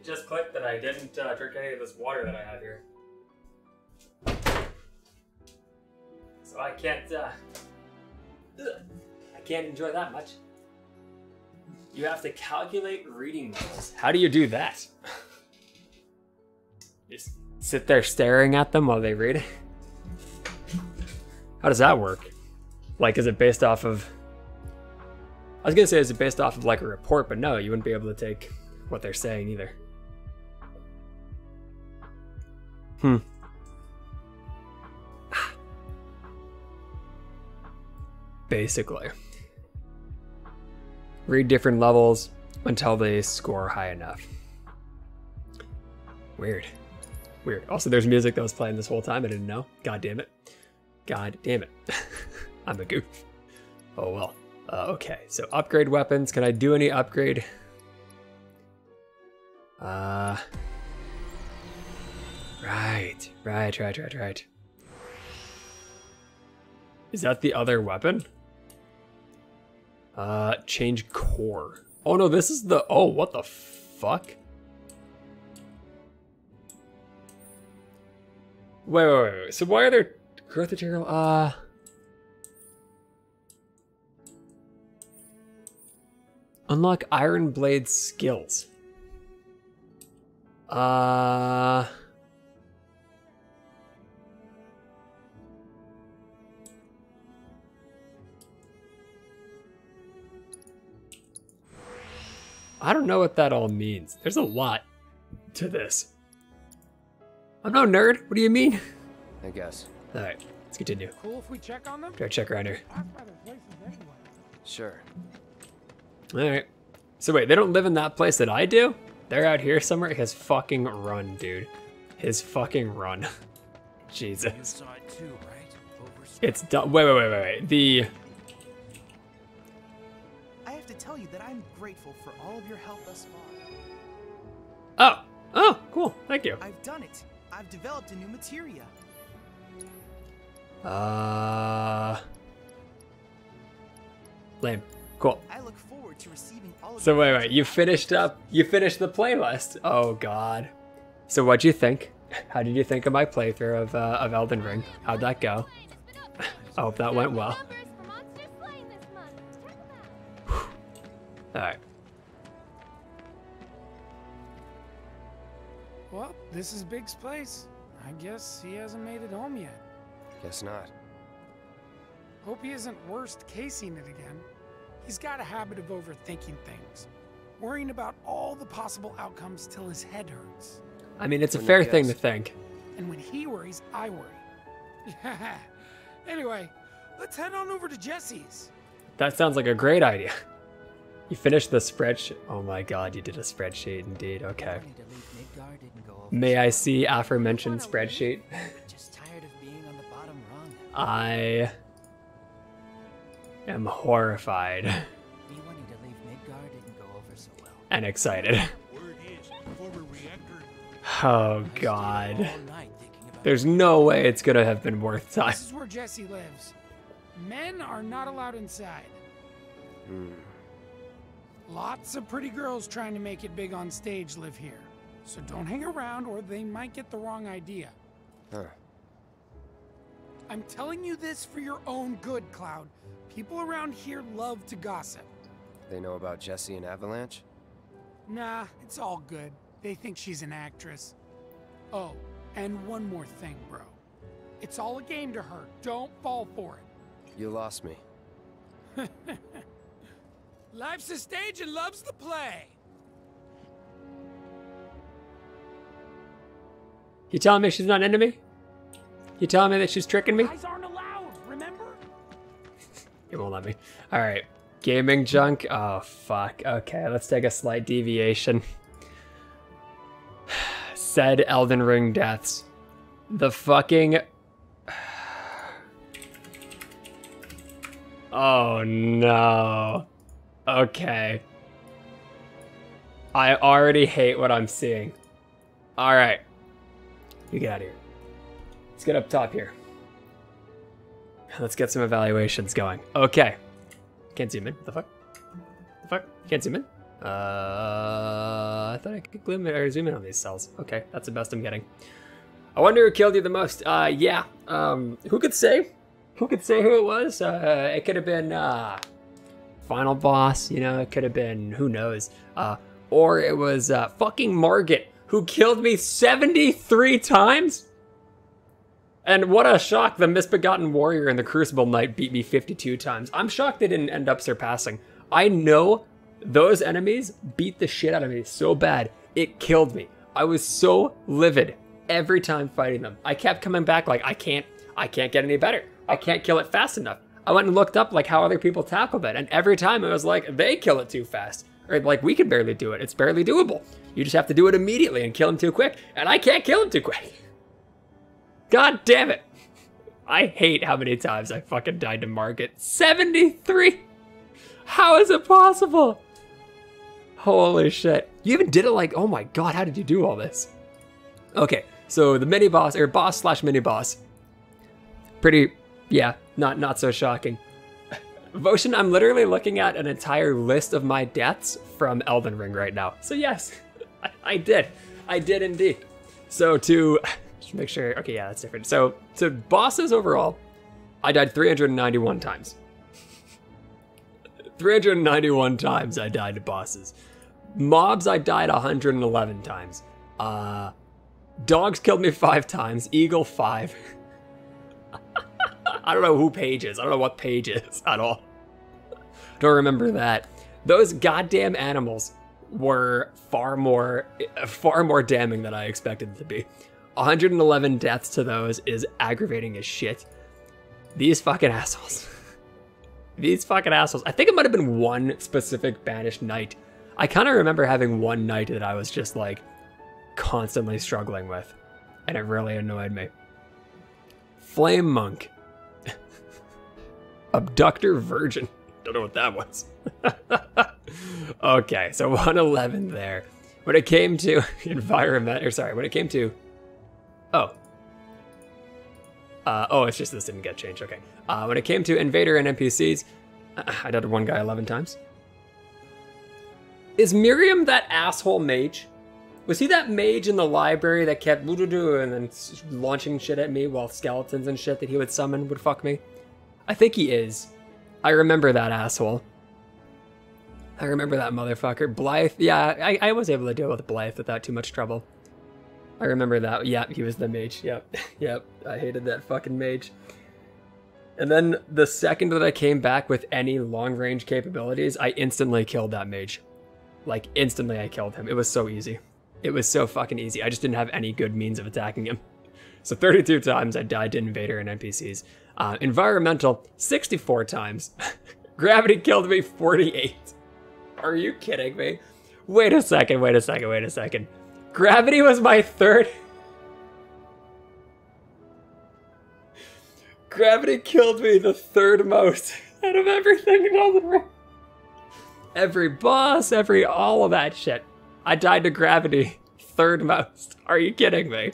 It just clicked that I didn't uh, drink any of this water that I have here. So I can't, uh, I can't enjoy that much. You have to calculate reading goals. How do you do that? Just sit there staring at them while they read? How does that work? Like, is it based off of, I was gonna say, is it based off of like a report, but no, you wouldn't be able to take what they're saying either. Hmm. Basically, read different levels until they score high enough. Weird. Weird. Also, there's music that was playing this whole time. I didn't know. God damn it. God damn it. I'm a goof. Oh, well. Uh, okay. So upgrade weapons. Can I do any upgrade? Uh, right, right, right, right, right. Is that the other weapon? Uh, change core. Oh no, this is the, oh, what the fuck? Wait, wait, wait, wait. So why are there growth material? Uh, unlock Iron Blade skills. Uh, I don't know what that all means. There's a lot to this. I'm no nerd. What do you mean? I guess. All right, let's continue. Cool if we check on them? Try to check around here. Sure. All right. So wait, they don't live in that place that I do? They're out here somewhere. His fucking run, dude. His fucking run. Jesus. You saw it too, right? It's done. Wait, wait, wait, wait, wait. The. I have to tell you that I'm grateful for all of your help thus far. Oh, oh, cool. Thank you. I've done it. I've developed a new materia. Uh. Lame. Cool. I look forward to receiving all of. So wait, wait, you finished up, you finished the playlist. Oh God. So what'd you think? How did you think of my playthrough of, uh, of Elden Ring? How'd that go? I hope that went well. All right. Well, this is Big's place. I guess he hasn't made it home yet. Guess not. Hope he isn't worst casing it again. He's got a habit of overthinking things. worrying about all the possible outcomes till his head hurts. I mean, it's a fair thing to think. And when he worries, I worry. Yeah. Anyway, let's head on over to Jesse's. That sounds like a great idea. You finished the spreadsheet. Oh my god, you did a spreadsheet indeed. Okay. May I see aforementioned spreadsheet? Just tired of being on the bottom rung. I am horrified. Me wanting to leave Midgar didn't go over so well. And excited. Oh god. There's no way it's gonna have been worth time. This is where Jesse lives. Men are not allowed inside. Hmm. Lots of pretty girls trying to make it big on stage live here. So don't hang around or they might get the wrong idea. Huh. I'm telling you this for your own good, Cloud. People around here love to gossip. They know about Jesse and Avalanche? Nah, it's all good. They think she's an actress. Oh, and one more thing, bro. It's all a game to her. Don't fall for it. You lost me. Life's a stage and loves the play. You telling me she's not into me? You telling me that she's tricking me? Guys aren't allowed, remember? It won't let me. All right, gaming junk. Oh fuck. Okay, let's take a slight deviation. Said Elden Ring deaths. The fucking. Oh no. Okay. I already hate what I'm seeing. All right. You get out of here. Let's get up top here. Let's get some evaluations going. Okay. Can't zoom in. What the fuck? What the fuck? Can't zoom in? Uh, I thought I could zoom in, or zoom in on these cells. Okay, that's the best I'm getting. I wonder who killed you the most. Uh, yeah. Um, who could say? Who could say who it was? Uh, it could have been, uh, final boss. You know, it could have been, who knows. Uh, or it was, uh, fucking Margit, who killed me seventy-three times? And what a shock, the Misbegotten Warrior and the Crucible Knight beat me fifty-two times. I'm shocked they didn't end up surpassing. I know those enemies beat the shit out of me so bad, it killed me. I was so livid every time fighting them. I kept coming back like, I can't, I can't get any better. I can't kill it fast enough. I went and looked up like how other people tackled it, and every time it was like, they kill it too fast. Or like, we can barely do it. It's barely doable. You just have to do it immediately and kill him too quick. And I can't kill him too quick. God damn it. I hate how many times I fucking died to Margit. seventy-three. How is it possible? Holy shit. You even did it like, oh my god, how did you do all this? Okay, so the mini boss, or boss slash mini boss. Pretty, yeah, not, not so shocking. Votion, I'm literally looking at an entire list of my deaths from Elden Ring right now. So yes, I, I did. I did indeed. So to just make sure, okay, yeah, that's different. So to bosses overall, I died three hundred ninety-one times. three hundred ninety-one times I died to bosses. Mobs, I died one hundred eleven times. Uh, dogs killed me five times. Eagle, five. I don't know who page is. I don't know what page is at all. Don't remember that. Those goddamn animals were far more, far more damning than I expected them to be. one hundred eleven deaths to those is aggravating as shit. These fucking assholes. These fucking assholes. I think it might have been one specific banished knight. I kind of remember having one knight that I was just like constantly struggling with, and it really annoyed me. Flame monk. Abductor virgin. Don't know what that was. Okay, so one eleven there. When it came to environment, or sorry, when it came to, oh. Uh, oh, it's just this didn't get changed, okay. Uh, when it came to invader and N P Cs, uh, I dotted one guy eleven times. Is Miriam that asshole mage? Was he that mage in the library that kept doo-doo-doo and then launching shit at me while skeletons and shit that he would summon would fuck me? I think he is. I remember that asshole. I remember that motherfucker. Blythe, yeah, I, I was able to deal with Blythe without too much trouble. I remember that, yep, he was the mage, yep, yep, I hated that fucking mage. And then the second that I came back with any long range capabilities, I instantly killed that mage. like instantly I killed him. It was so easy. It was so fucking easy. I just didn't have any good means of attacking him. So thirty-two times I died to Invader and N P Cs. Uh, environmental, sixty-four times. Gravity killed me forty-eight. Are you kidding me? Wait a second, wait a second, wait a second. Gravity was my third. Gravity killed me the third most out of everything in Elden Ring. Every boss, every all of that shit. I died to gravity third most. Are you kidding me?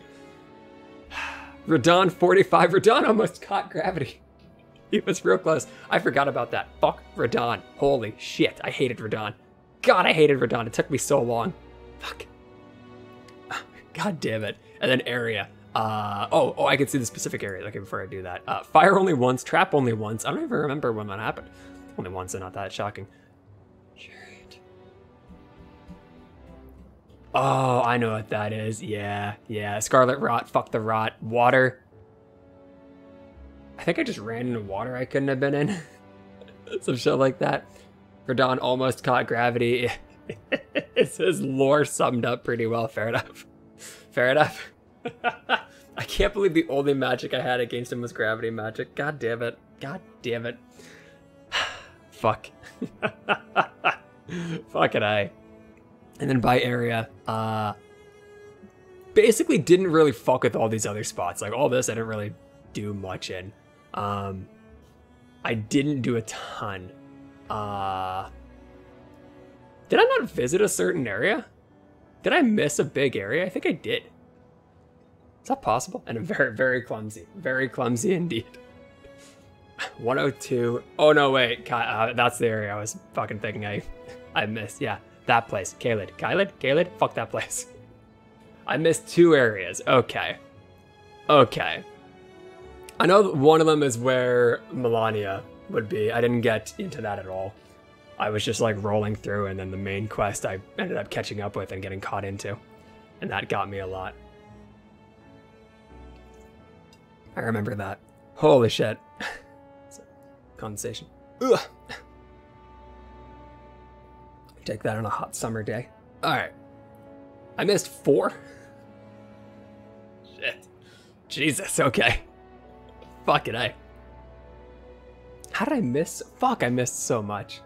Radahn forty-five. Radahn almost caught gravity. He was real close. I forgot about that. Fuck Radahn. Holy shit. I hated Radahn. God, I hated Radahn. It took me so long. Fuck. God damn it. And then area. Uh, oh, oh, I can see the specific area. Okay, before I do that. Uh, fire only once. Trap only once. I don't even remember when that happened. Only once, so not that shocking. Chariot. Oh, I know what that is. Yeah, yeah. Scarlet Rot. Fuck the rot. Water. I think I just ran into water I couldn't have been in. Some shit like that. Radahn almost caught gravity. It's his lore summed up pretty well. Fair enough. Fair enough. I can't believe the only magic I had against him was gravity magic. God damn it. God damn it. Fuck. Fucking I. And then by area, uh, basically didn't really fuck with all these other spots. Like all this I didn't really do much in. Um, I didn't do a ton. Uh, did I not visit a certain area? Did I miss a big area? I think I did. Is that possible? And I'm very, very clumsy. Very clumsy indeed. one oh two. Oh, no, wait. Ka uh, that's the area I was fucking thinking I I missed. Yeah, that place. Kaelid. Kaelid? Kaelid? Fuck that place. I missed two areas. Okay. Okay. I know one of them is where Melania would be. I didn't get into that at all. I was just like rolling through, and then the main quest I ended up catching up with and getting caught into. And that got me a lot. I remember that. Holy shit. Condensation. Ugh. Take that on a hot summer day. Alright. I missed four? Shit. Jesus, okay. Fuck it, I. How did I miss? Fuck, I missed so much.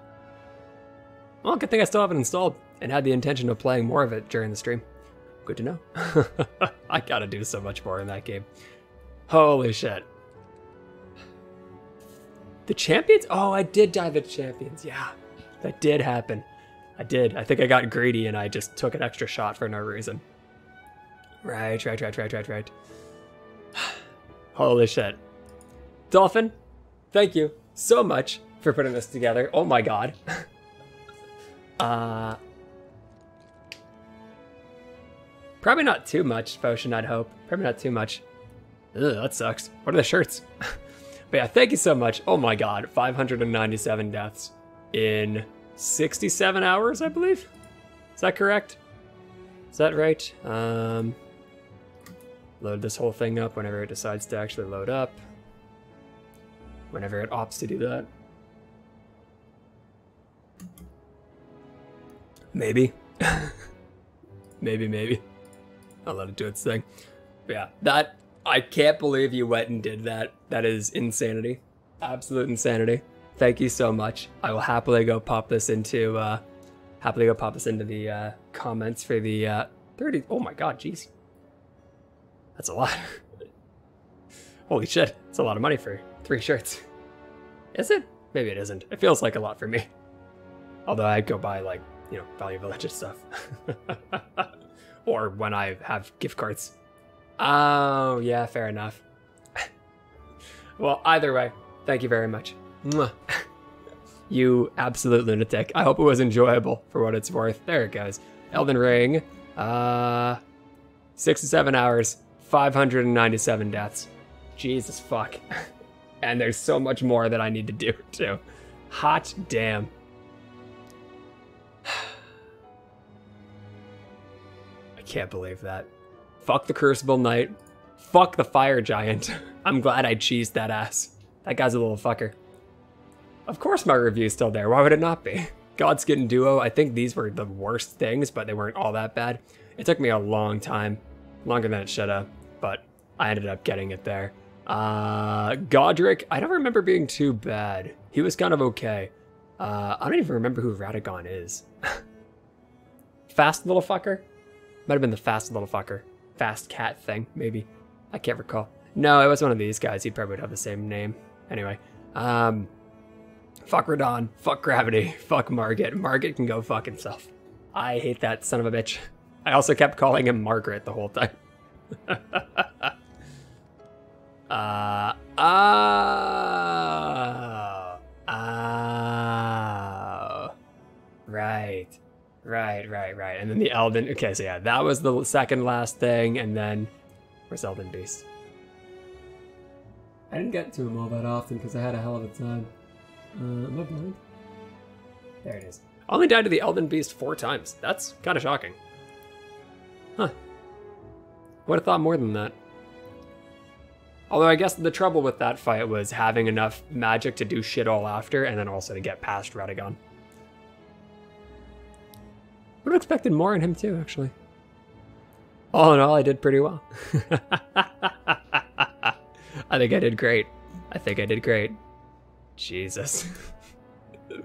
Well, good thing I still have it installed and had the intention of playing more of it during the stream. Good to know. I gotta do so much more in that game. Holy shit. The champions? Oh, I did die the champions. Yeah, that did happen. I did. I think I got greedy and I just took an extra shot for no reason. Right, right, right, right, right, right. Holy shit. Dolphin, thank you so much for putting this together. Oh my god. uh, probably not too much, Potion, I'd hope. Probably not too much. Ugh, that sucks. What are the shirts? But yeah, thank you so much. Oh my god, five hundred ninety-seven deaths in sixty-seven hours, I believe? Is that correct? Is that right? Um, load this whole thing up whenever it decides to actually load up. Whenever it opts to do that. Maybe. maybe, maybe. I'll let it do its thing. But yeah, that... I can't believe you went and did that. That is insanity. Absolute insanity. Thank you so much. I will happily go pop this into, uh, happily go pop this into the, uh, comments for the, uh, thirty. Oh my god, jeez. That's a lot. Holy shit. That's a lot of money for three shirts. Is it? Maybe it isn't. It feels like a lot for me. Although I go buy, like, you know, Value Village stuff. Or when I have gift cards. Oh, yeah, fair enough. Well, either way, thank you very much. You absolute lunatic. I hope it was enjoyable for what it's worth. There it goes. Elden Ring, uh, sixty-seven hours, five hundred ninety-seven deaths. Jesus fuck. And there's so much more that I need to do, too. Hot damn. I can't believe that. Fuck the Crucible Knight. Fuck the Fire Giant. I'm glad I cheesed that ass. That guy's a little fucker. Of course my review's still there. Why would it not be? Godskin Duo. I think these were the worst things, but they weren't all that bad. It took me a long time, longer than it should have, but I ended up getting it there. Uh, Godric, I don't remember being too bad. He was kind of okay. Uh, I don't even remember who Radagon is. Fast little fucker? Might have been the fast little fucker. Fast cat thing, maybe. I can't recall. No, it was one of these guys. He probably would have the same name. Anyway, um, fuck Radahn, fuck gravity, fuck Margit. Margit can go fuck himself. I hate that son of a bitch. I also kept calling him Margaret the whole time. uh, oh, oh, right, right, right, right. And then the Elden, okay, so yeah, that was the second last thing, and then, where's Elden Beast? I didn't get to him all that often because I had a hell of a time. Uh, am I blind? There it is. I only died to the Elden Beast four times. That's kind of shocking. Huh. Would have thought more than that. Although I guess the trouble with that fight was having enough magic to do shit all after and then also to get past Radagon. Would have expected more in him too, actually. All in all, I did pretty well. I think I did great. I think I did great. Jesus.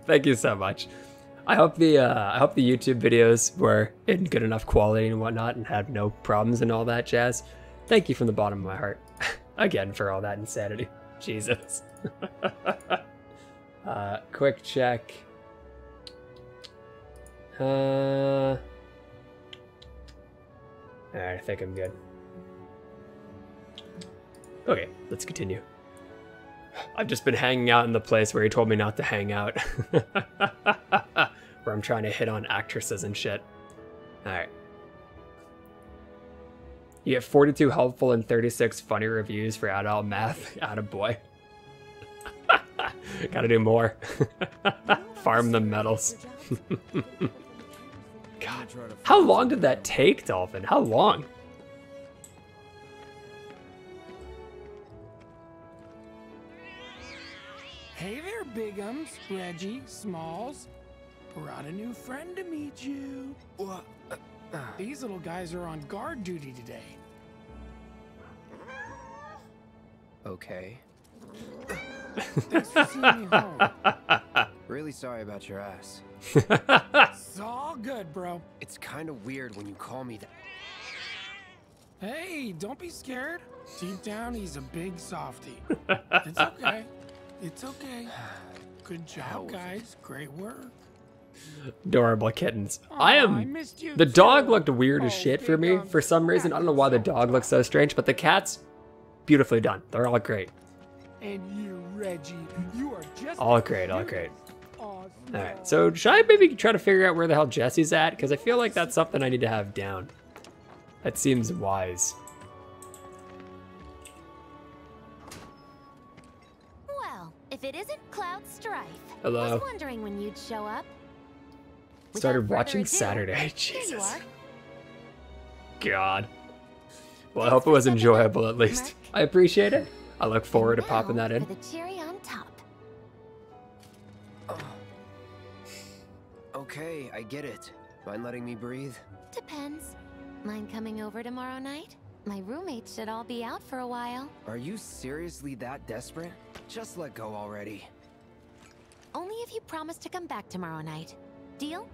Thank you so much. I hope the uh, I hope the YouTube videos were in good enough quality and whatnot and had no problems and all that jazz. Thank you from the bottom of my heart. Again, for all that insanity. Jesus. uh, quick check. Uh, all right, I think I'm good. Okay, let's continue. I've just been hanging out in the place where he told me not to hang out. Where I'm trying to hit on actresses and shit. Alright. You get forty-two helpful and thirty-six funny reviews for adult math. Attaboy. Gotta do more. Farm the medals. God. How long did that take, Dolphin? How long? Hey there, Bigums, Reggie, Smalls. Brought a new friend to meet you. Uh, uh, uh. These little guys are on guard duty today. Okay. Thanks for seeing me home. Really sorry about your ass. It's all good, bro. It's kind of weird when you call me that. Hey, don't be scared. Deep down, he's a big softie. It's okay. It's okay. Good job, guys. Great work. Adorable kittens. Aww, I am. I missed you the dog too. Looked weird as shit oh, for me for some reason. I don't know why the dog looks so strange, but the cats, beautifully done. They're all great. And you, Reggie, you are just all great, all great. All right. So should I maybe try to figure out where the hell Jesse's at? Because I feel like that's something I need to have down. That seems wise. If it isn't Cloud Strife, hello. I was wondering when you'd show up. Without started watching ado, Saturday. Jesus. God. Well, I hope it was enjoyable at least. I appreciate it. I look forward and to popping that in. The cherry on top. Oh. Okay, I get it. Mind letting me breathe? Depends. Mind coming over tomorrow night? My roommates should all be out for a while. Are you seriously that desperate? Just let go already. Only if you promise to come back tomorrow night. Deal?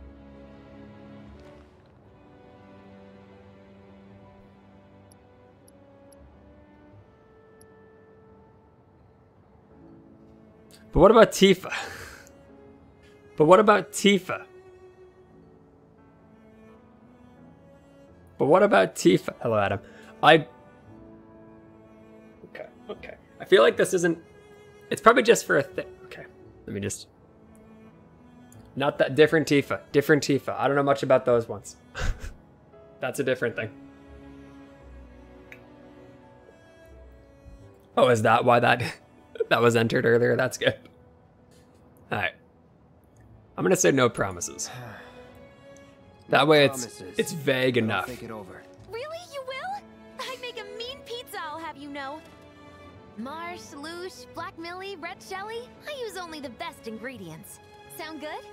But what about Tifa? But what about Tifa? But what about Tifa? Hello, Adam. I, okay, okay. I feel like this isn't, it's probably just for a thing. Okay, let me just, not that, different Tifa, different Tifa. I don't know much about those ones. That's a different thing. Oh, is that why that, that was entered earlier? That's good. All right. I'm going to say no promises. That way it's, it's vague enough. Take it over. You know, Marsh, Lush, Black Millie, Red Shelly. I use only the best ingredients. Sound good?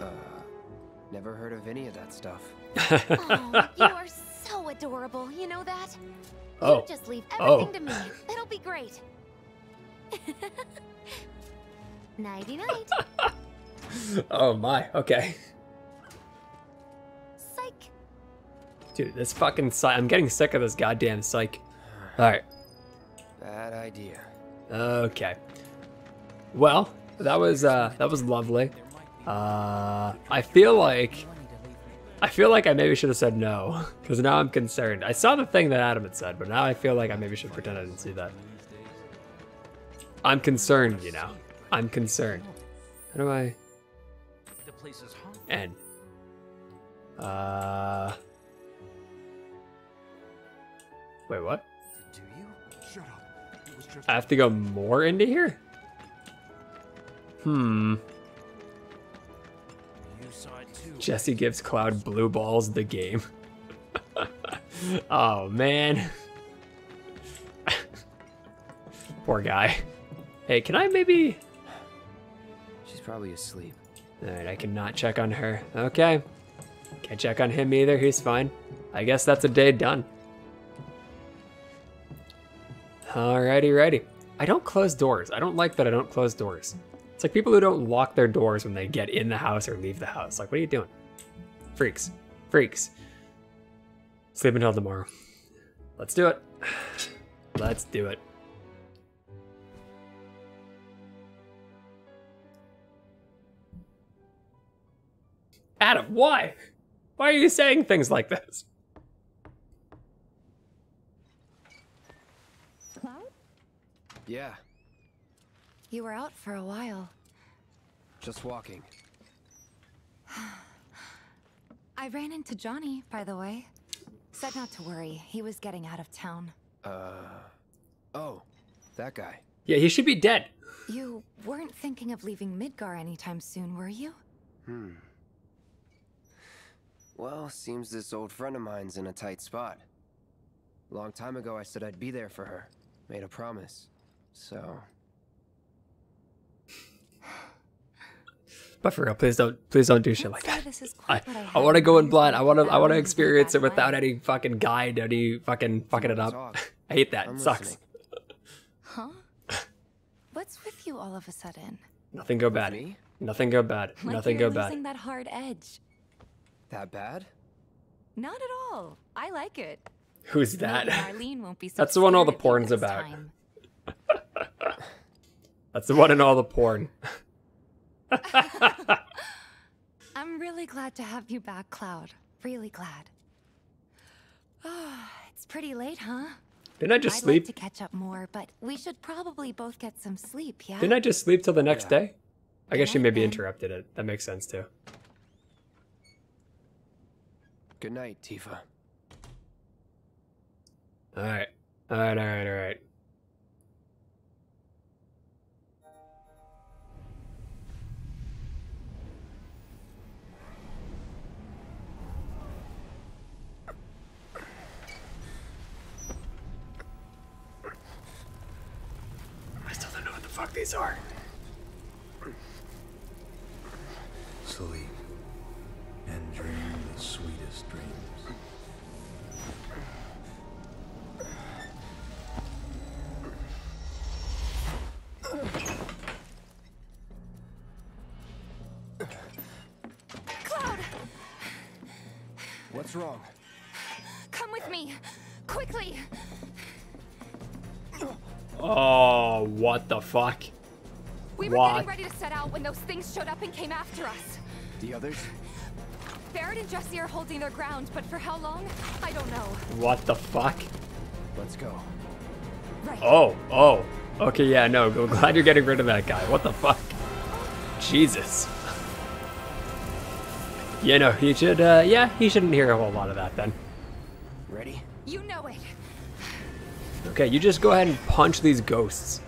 Uh, never heard of any of that stuff. Oh, you are so adorable, you know that? Oh. You just leave everything oh. to me. It'll be great. Nighty night. Oh my, okay. Psych. Dude, this fucking psych. I'm getting sick of this goddamn psych. Alright. Bad idea. Okay. Well, that was uh that was lovely. Uh I feel like I feel like I maybe should have said no, because now I'm concerned. I saw the thing that Adam had said, but now I feel like I maybe should pretend I didn't see that. I'm concerned, you know. I'm concerned. How do I N. Uh Wait, what? I have to go more into here? Hmm. Jesse gives Cloud blue balls the game. Oh, man. Poor guy. Hey, can I maybe... She's probably asleep. Alright, I cannot check on her. Okay. Can't check on him either. He's fine. I guess that's a day done. Alrighty, righty. I don't close doors. I don't like that I don't close doors. It's like people who don't lock their doors when they get in the house or leave the house. Like, what are you doing? Freaks. Freaks. Sleep until tomorrow. Let's do it. Let's do it. Adam, why? Why are you saying things like this? Yeah. You were out for a while. Just walking. I ran into Johnny, by the way. Said not to worry. He was getting out of town. Uh. Oh, that guy. Yeah, he should be dead. You weren't thinking of leaving Midgar anytime soon, were you? Hmm. Well, seems this old friend of mine's in a tight spot. A long time ago, I said I'd be there for her. Made a promise. So, but for real, please don't, please don't do shit like that. I, I want to go in blind. I want to, I want to experience it without any fucking guide, any fucking fucking it up. I hate that. It sucks. Huh? What's with you all of a sudden? Nothing go bad. Nothing go bad. Nothing go bad. Losing that hard edge. That bad? Not at all. I like it. Who's that? That's the one all the porn's about. That's the one in all the porn. I'm really glad to have you back, Cloud. Really glad. Oh, it's pretty late, huh? Didn't I just I'd sleep? Like to catch up more, but we should probably both get some sleep, yeah? Didn't I just sleep till the next yeah. day? I guess she maybe then. interrupted it. That makes sense, too. Good night, Tifa. All right. All right, all right, all right. Fuck these are. Sleep and dream the sweetest dreams. Cloud! What's wrong? Come with me, quickly! Oh, what the fuck? We were what? getting ready to set out when those things showed up and came after us. The others? Barret and Jesse are holding their ground, but for how long? I don't know. What the fuck? Let's go. Right. Oh, oh. Okay, yeah, no. Glad you're getting rid of that guy. What the fuck? Jesus. Yeah, no, he should, uh, yeah, he shouldn't hear a whole lot of that then. Ready? You know it. Okay, you just go ahead and punch these ghosts.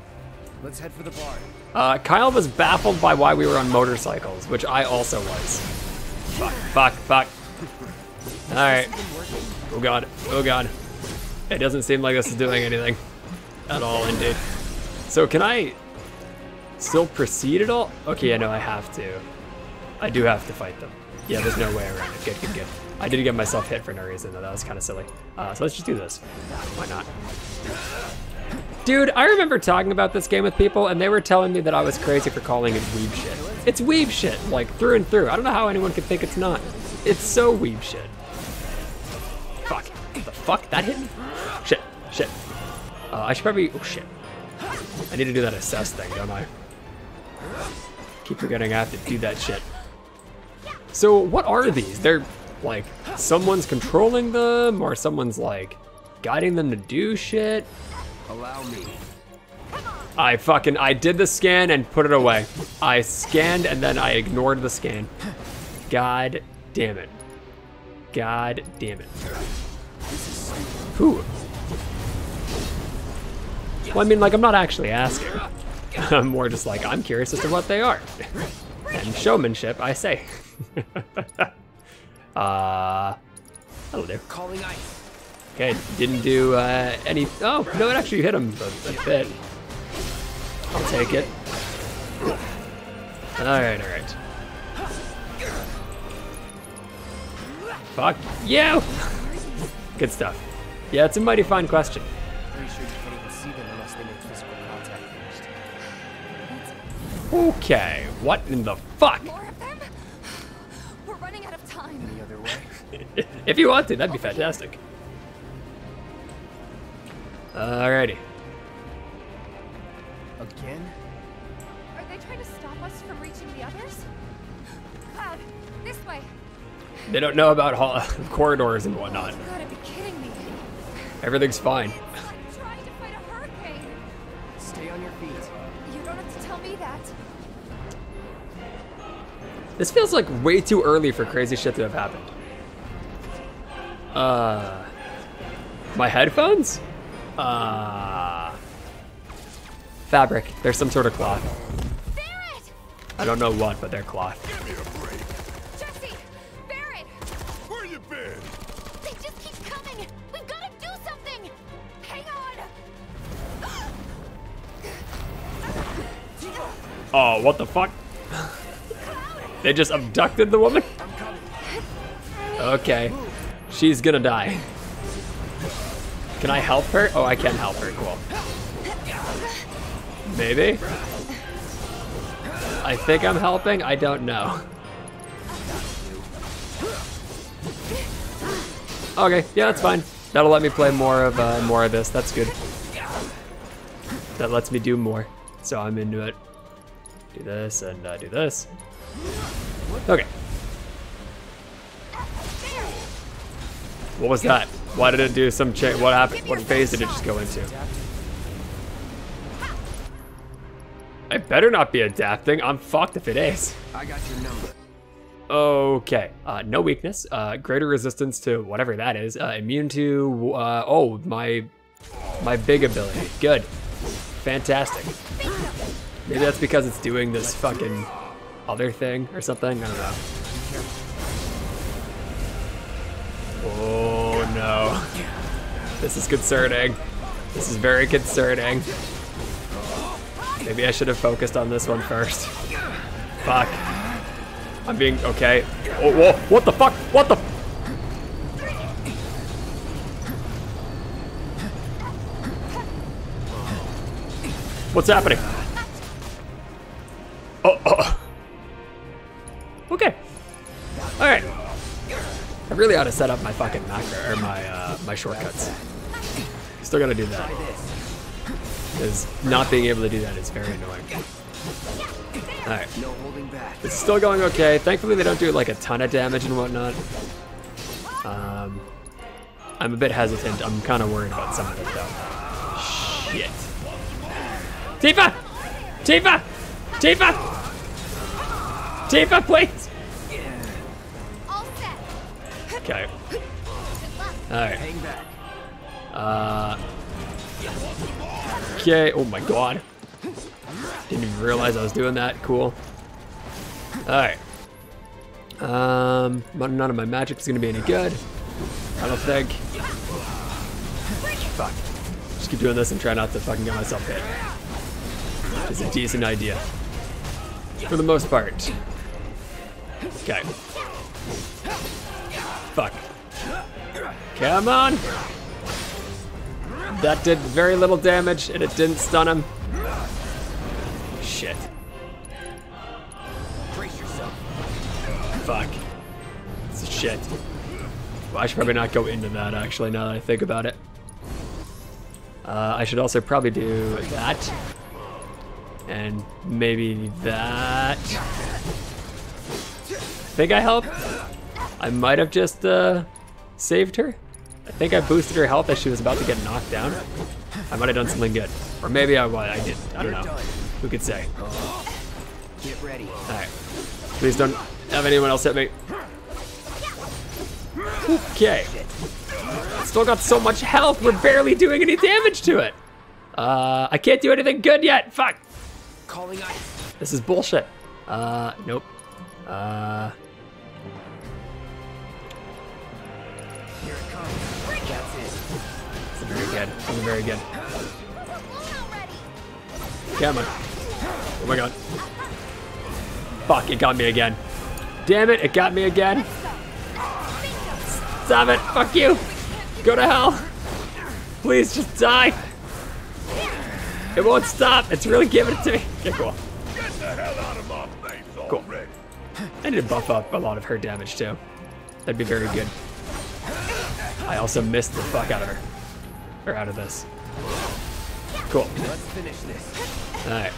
Let's head for the bar. Uh, Kyle was baffled by why we were on motorcycles, which I also was. Fuck, fuck, fuck. All right. Oh god, oh god. It doesn't seem like this is doing anything at all, indeed. So can I still proceed at all? Okay, yeah, no, I have to. I do have to fight them. Yeah, there's no way around it. Good, good, good. I did get myself hit for no reason, though. That was kind of silly. Uh, so let's just do this. Why not? Dude, I remember talking about this game with people, and they were telling me that I was crazy for calling it weeb shit. It's weeb shit, like, through and through. I don't know how anyone could think it's not. It's so weeb shit. Fuck. The fuck? That hit me? Shit. Shit. Uh, I should probably... Oh, shit. I need to do that assess thing, don't I? Keep forgetting I have to do that shit. So what are these? They're like someone's controlling them or someone's like guiding them to do shit. Allow me. I fucking, I did the scan and put it away. I scanned and then I ignored the scan. God damn it. God damn it. Whew. Well, I mean, like, I'm not actually asking. I'm more just like, I'm curious as to what they are. And showmanship, I say. uh, that'll do. Okay, didn't do uh, any. Oh, no, it actually hit him a, a bit. I'll take it. Alright, alright. Fuck you! Good stuff. Yeah, it's a mighty fine question. Okay, what in the fuck? More of them? We're running out of time. Any other way? If you want to, that'd be fantastic. Alrighty. Again? Are they trying to stop us from reaching the others? Cloud, this way. They don't know about hall corridors and whatnot. You gotta be kidding me. Everything's fine. This feels like way too early for crazy shit to have happened. Uh, my headphones? Uh, fabric. There's some sort of cloth. Barret! I don't know what, but they're cloth. Give me a break. Jesse, Barret! Where you been? They just keep coming. We've got to do something. Hang on. Oh, what the fuck? They just abducted the woman? Okay. She's gonna die. Can I help her? Oh, I can help her. Cool. Maybe? I think I'm helping? I don't know. Okay, yeah, that's fine. That'll let me play more of uh, more of this. That's good. That lets me do more. So I'm into it. Do this and uh, do this. Okay. What was that? Why did it do some change? What happened? What phase did it just go into? I better not be adapting. I'm fucked if it is. I got your number. Okay. Uh, no weakness. Uh, greater resistance to whatever that is. Uh, immune to. Uh, oh, my, my big ability. Good. Fantastic. Maybe that's because it's doing this fucking other thing or something? I don't know. Oh no. This is concerning. This is very concerning. Maybe I should have focused on this one first. Fuck. I'm being okay. Oh, whoa, what the fuck? What the? What's happening? Oh, oh. Okay. All right. I really ought to set up my fucking macro or my uh, my shortcuts. Still gotta do that. Because not being able to do that is very annoying. All right. It's still going okay. Thankfully, they don't do like a ton of damage and whatnot. Um, I'm a bit hesitant. I'm kind of worried about some of it though. Shit. Tifa! Tifa! Tifa! Tifa, please! Okay. Alright. Uh. Okay. Oh my god. Didn't even realize I was doing that. Cool. Alright. Um. None of my magic is gonna be any good. I don't think. Fuck. Just keep doing this and try not to fucking get myself hit. Which is a decent idea. For the most part. Okay. Fuck. Come on! That did very little damage, and it didn't stun him. Shit. Brace yourself. Fuck. This is shit. Well, I should probably not go into that, actually, now that I think about it. Uh, I should also probably do that. And maybe that. I think I helped. I might have just uh, saved her. I think I boosted her health as she was about to get knocked down. I might have done something good. Or maybe I, well, I didn't. I don't know. Who could say? Get ready. All right. Please don't have anyone else hit me. Okay. Still got so much health, we're barely doing any damage to it. Uh, I can't do anything good yet. Fuck. Calling ice. This is bullshit. Uh, nope. Uh. Here it comes. That's it. That's very good. That's very good. Come on. Oh my god. Fuck, it got me again. Damn it, it got me again. Stop it. Fuck you. Go to hell. Please just die. It won't stop. It's really giving it to me. Okay, cool. Get the hell out of my face already. Cool. I need to buff up a lot of her damage too. That'd be very good. I also missed the fuck out of her. Or out of this. Cool. Let's finish this. Alright.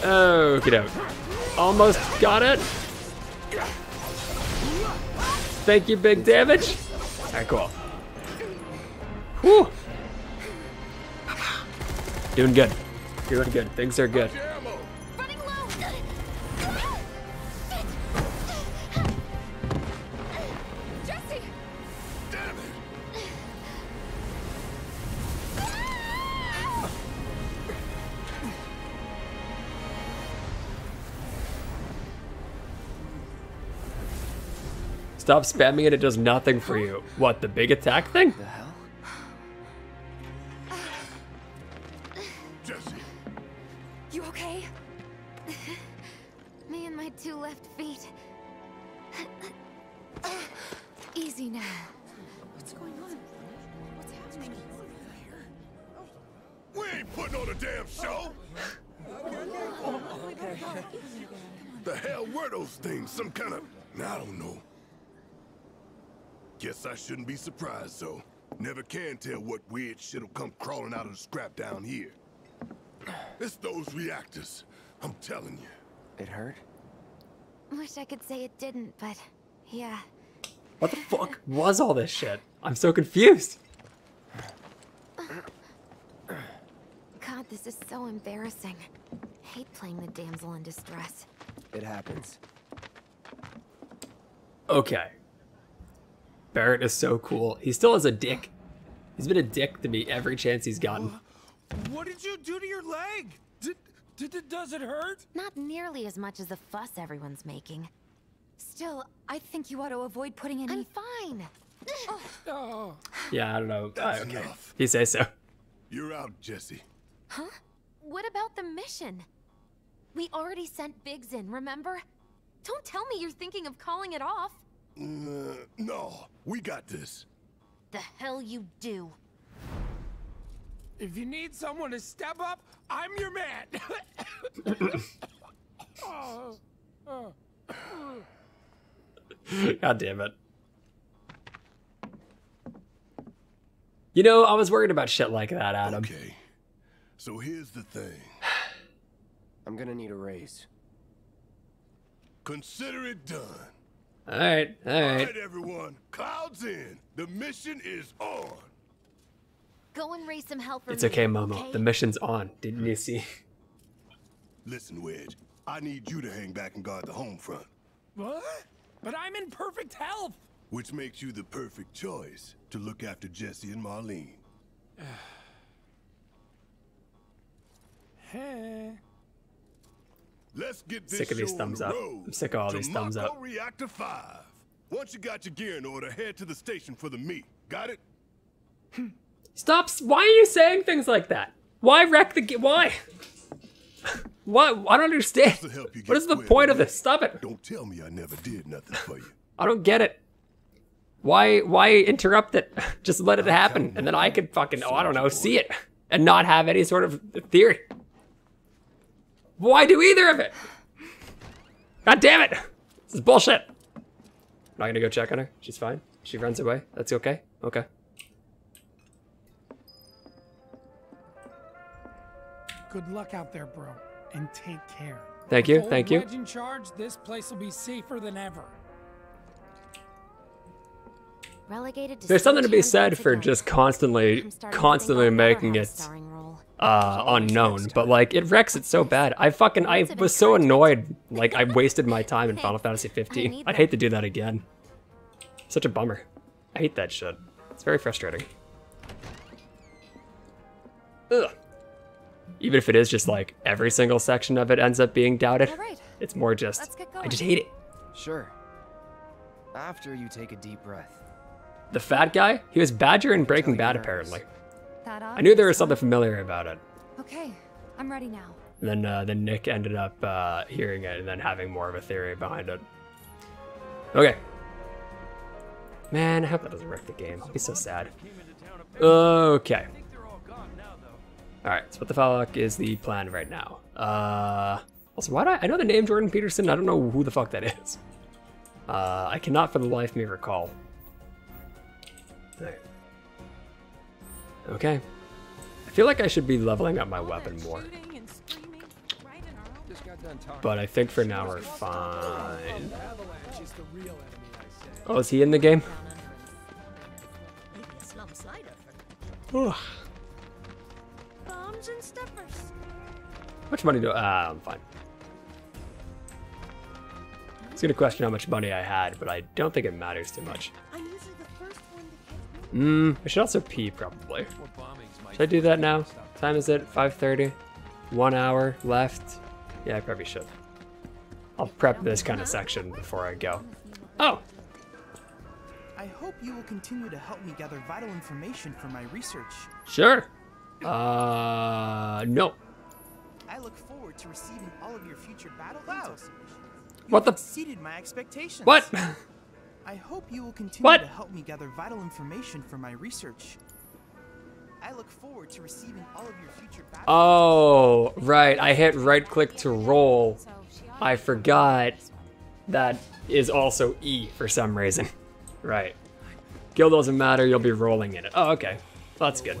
Okie doke. Almost got it. Thank you, big damage. Alright, cool. Whew. Doing good. Doing good. Things are good. Stop spamming it, it does nothing for you. What, the big attack thing? The hell? Jessie. You okay? Me and my two left feet. Easy now. What's going on? What's happening? We ain't putting on a damn show! The hell were those things? Some kind of... I don't know. Guess I shouldn't be surprised, though. Never can tell what weird shit'll come crawling out of the scrap down here. It's those reactors, I'm telling you. It hurt? Wish I could say it didn't, but yeah. What the fuck was all this shit? I'm so confused. God, this is so embarrassing. I hate playing the damsel in distress. It happens. Okay. Barret is so cool. He still is a dick. He's been a dick to me every chance he's gotten. What did you do to your leg? Did, did, does it hurt? Not nearly as much as the fuss everyone's making. Still, I think you ought to avoid putting any... I'm fine. Oh. Yeah, I don't know. That's okay. Enough. You say so. You're out, Jessie. Huh? What about the mission? We already sent Biggs in, remember? Don't tell me you're thinking of calling it off. Uh, no, we got this. The hell you do. If you need someone to step up, I'm your man. God damn it. You know, I was worried about shit like that, Adam. Okay, so here's the thing. I'm gonna need a raise. Consider it done. All right, all right. All right, everyone. Cloud's in. The mission is on. Go and raise some help for me. It's okay, Momo. Okay? The mission's on. Didn't you see? Listen, Wedge. I need you to hang back and guard the home front. What? But I'm in perfect health. Which makes you the perfect choice to look after Jessie and Marlene. Hey. Let's get this sick of these thumbs up. I'm sick of all these thumbs up. Reactor five. Once you got your gear in order, head to the station for the meet. Got it? Stop. Why are you saying things like that? Why wreck the... Why? What? I don't understand. What is the point of this? Stop it. Don't tell me I never did nothing for you. I don't get it. Why Why interrupt it? Just let it happen, and then I could fucking, oh, I don't know, see it, and not have any sort of theory. Why do either of it? God damn it! This is bullshit. I'm not gonna go check on her. She's fine. She runs away. That's okay? Okay. Good luck out there, bro, and take care. Thank you, thank you. With Wedge in charge, this place will be safer than ever. Relegated to There's something to be said for just constantly, constantly making it uh, unknown, but like it wrecks it so bad. I fucking, I was so annoyed, like I wasted my time in Final Fantasy fifteen. I'd hate to do that again. Such a bummer. I hate that shit. It's very frustrating. Ugh. Even if it is just like every single section of it ends up being doubted, it's more just, I just hate it. Sure. After you take a deep breath. The fat guy? He was Badger in Breaking Bad, apparently. I knew there was something familiar about it. Okay, I'm ready now. And then, uh, then Nick ended up uh, hearing it and then having more of a theory behind it. Okay. Man, I hope that doesn't wreck the game. I'll be so sad. Okay. All right, so what the fuck is the plan right now? Uh, also, why do I, I know the name Jordan Peterson? I don't know who the fuck that is. Uh, I cannot for the life of me recall. There. Okay. I feel like I should be leveling up my weapon more. But I think for now we're fine. Oh, is he in the game? Ugh. How much money do I... Uh, I'm fine. I was going to question how much money I had, but I don't think it matters too much. Mm, I should also pee, probably. Should I do that now? What time is it? five thirty? One hour left? Yeah, I probably should. I'll prep this kind of section before I go. Oh! I hope you will continue to help me gather vital information for my research. Sure. Uh, no. I look forward to receiving all of your future battle battles. What the? Exceeded my expectations. What? I hope you will continue what? to help me gather vital information for my research. I look forward to receiving all of your future battles. Oh, right. I hit right click to roll. I forgot that is also E for some reason. Right. Guild doesn't matter. You'll be rolling in it. Oh, okay. Well, that's good.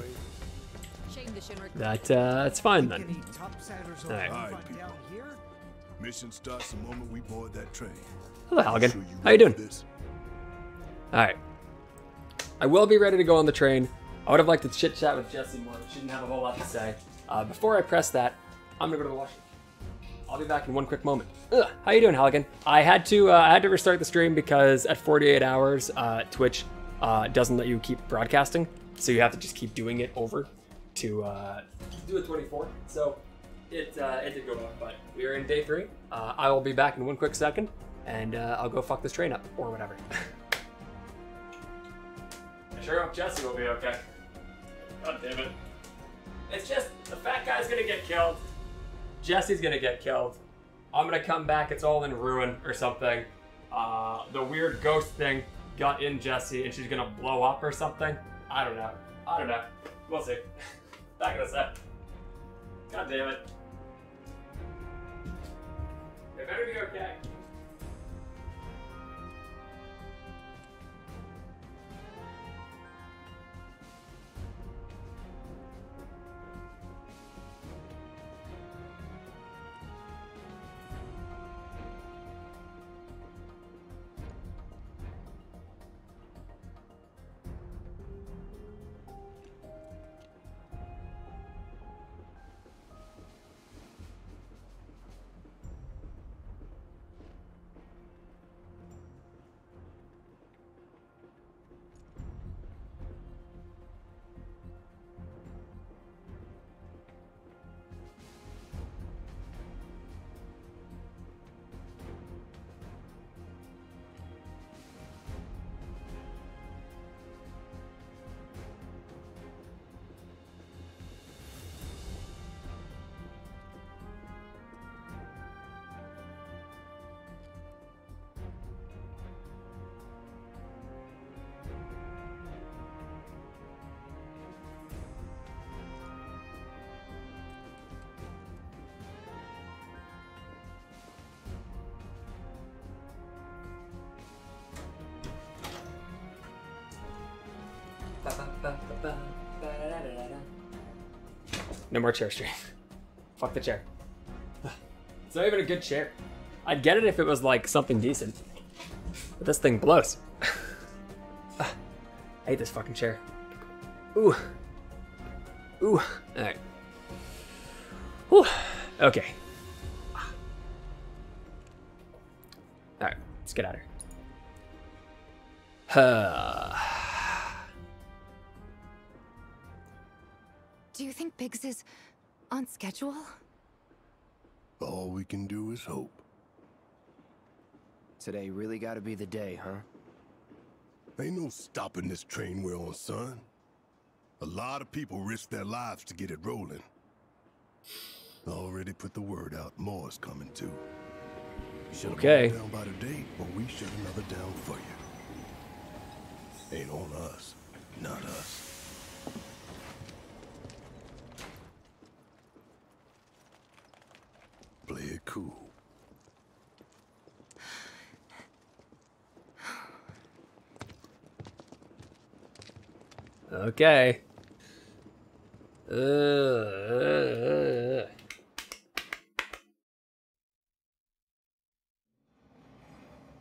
That, uh, that's fine then. All right. Mission starts the moment we board that train. Hello, Halgan. How you doing? Alright. I will be ready to go on the train. I would have liked to chit-chat with Jesse more, but she didn't have a whole lot to say. Uh, before I press that, I'm gonna go to the washroom. I'll be back in one quick moment. Ugh, how you doing, Halgan? I had to, uh, I had to restart the stream because at forty-eight hours, uh, Twitch uh, doesn't let you keep broadcasting, so you have to just keep doing it over to uh, do it twenty-four. So it, uh, it did go off, but we are in day three. Uh, I will be back in one quick second. And uh, I'll go fuck this train up, or whatever. I sure hope Jesse will be okay. God damn it. It's just, the fat guy's gonna get killed. Jesse's gonna get killed. I'm gonna come back, it's all in ruin or something. Uh, the weird ghost thing got in Jesse and she's gonna blow up or something. I don't know. I don't know. We'll see. Back in a sec. God damn it. It better be okay. No more chair stream. Fuck the chair. It's not even a good chair. I'd get it if it was like something decent. But this thing blows. I hate this fucking chair. Ooh. Ooh. Alright. Whew. Okay. Alright, let's get out of here. Huh. Do you think Biggs is on schedule? All we can do is hope. Today really gotta be the day, huh? Ain't no stopping this train we're on, son. A lot of people risk their lives to get it rolling. I already put the word out, more's coming too. You should have okay. Down by the date, or we shut another down for you. Ain't on us, not us. Play it cool. Okay. Uh, uh, uh.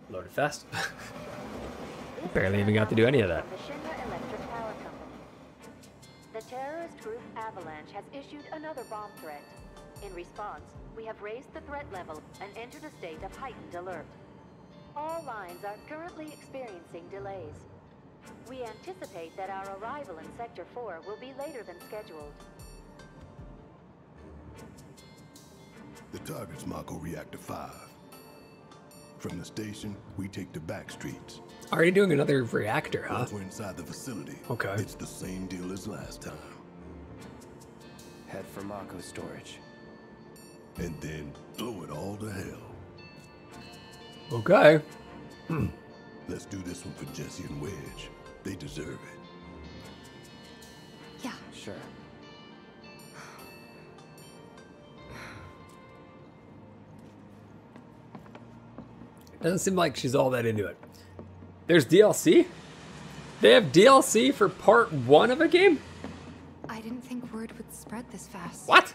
Loaded fast. Barely even got to do any of that. The terrorist group Avalanche has issued another bomb threat. In response, we have raised the threat level and entered a state of heightened alert. All lines are currently experiencing delays. We anticipate that our arrival in Sector four will be later than scheduled. The target's Mako Reactor five. From the station, we take the back streets. Already doing another reactor, huh? Once we're inside the facility, okay. It's the same deal as last time. Head for Mako storage. And then blow it all to hell. Okay. Hmm. Let's do this one for Jesse and Wedge. They deserve it. Yeah. Sure. Doesn't seem like she's all that into it. There's D L C? They have D L C for part one of a game? I didn't think word would spread this fast. What?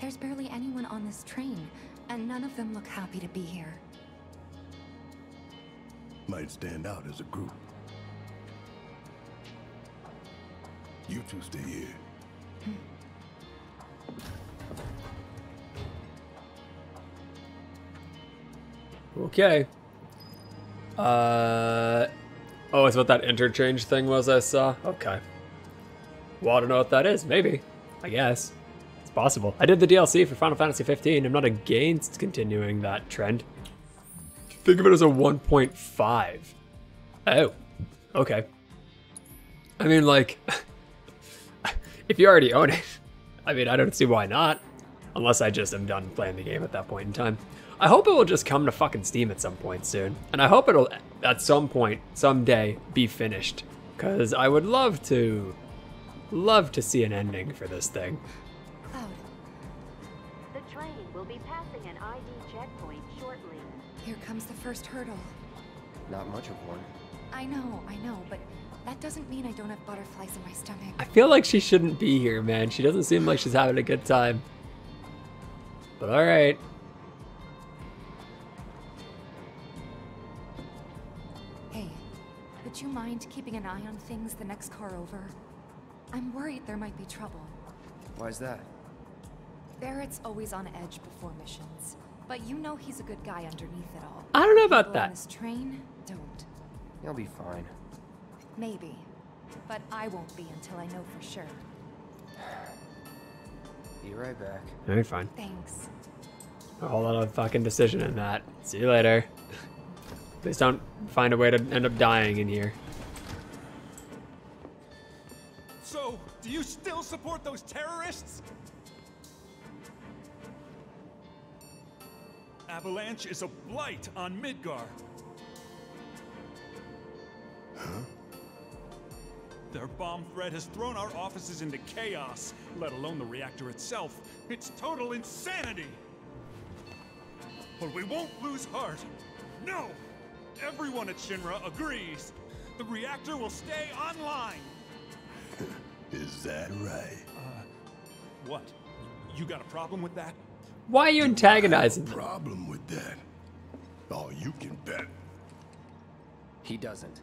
There's barely anyone on this train, and none of them look happy to be here. Might stand out as a group. You two stay here. Okay. Uh. Oh, it's what that interchange thing was I saw? Okay. Well, I don't know what that is. Maybe. I guess. Possible. I did the D L C for Final Fantasy fifteen. I'm not against continuing that trend. Think of it as a one point five. Oh, okay. I mean, like, if you already own it, I mean, I don't see why not. Unless I just am done playing the game at that point in time. I hope it will just come to fucking Steam at some point soon. And I hope it'll, at some point, someday, be finished. Because I would love to, love to see an ending for this thing. Here comes the first hurdle. Not much of one. I know, I know, but that doesn't mean I don't have butterflies in my stomach. I feel like she shouldn't be here, man. She doesn't seem like she's having a good time. But all right. Hey, would you mind keeping an eye on things the next car over? I'm worried there might be trouble. Why's that? Barrett's always on edge before missions. But you know he's a good guy underneath it all. I don't know about that. This train, don't. You'll be fine. Maybe, but I won't be until I know for sure. Be right back. You'll be fine. Thanks. A whole lot of fucking decision in that. See you later. Please don't find a way to end up dying in here. So, do you still support those terrorists? Avalanche is a blight on Midgar. Huh? Their bomb threat has thrown our offices into chaos, let alone the reactor itself. It's total insanity. But we won't lose heart. No! everyone at Shinra agrees. The reactor will stay online. Is that right? Uh, what? You got a problem with that? Why are you antagonizing? I have a problem with that. Oh, you can bet. He doesn't.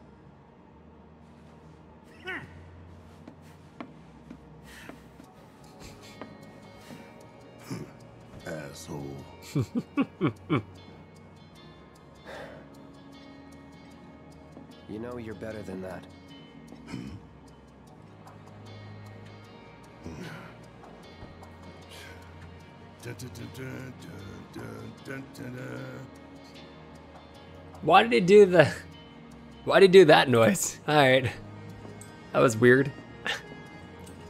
Asshole. You know you're better than that. Why did he do the... Why did he do that noise? Alright. That was weird.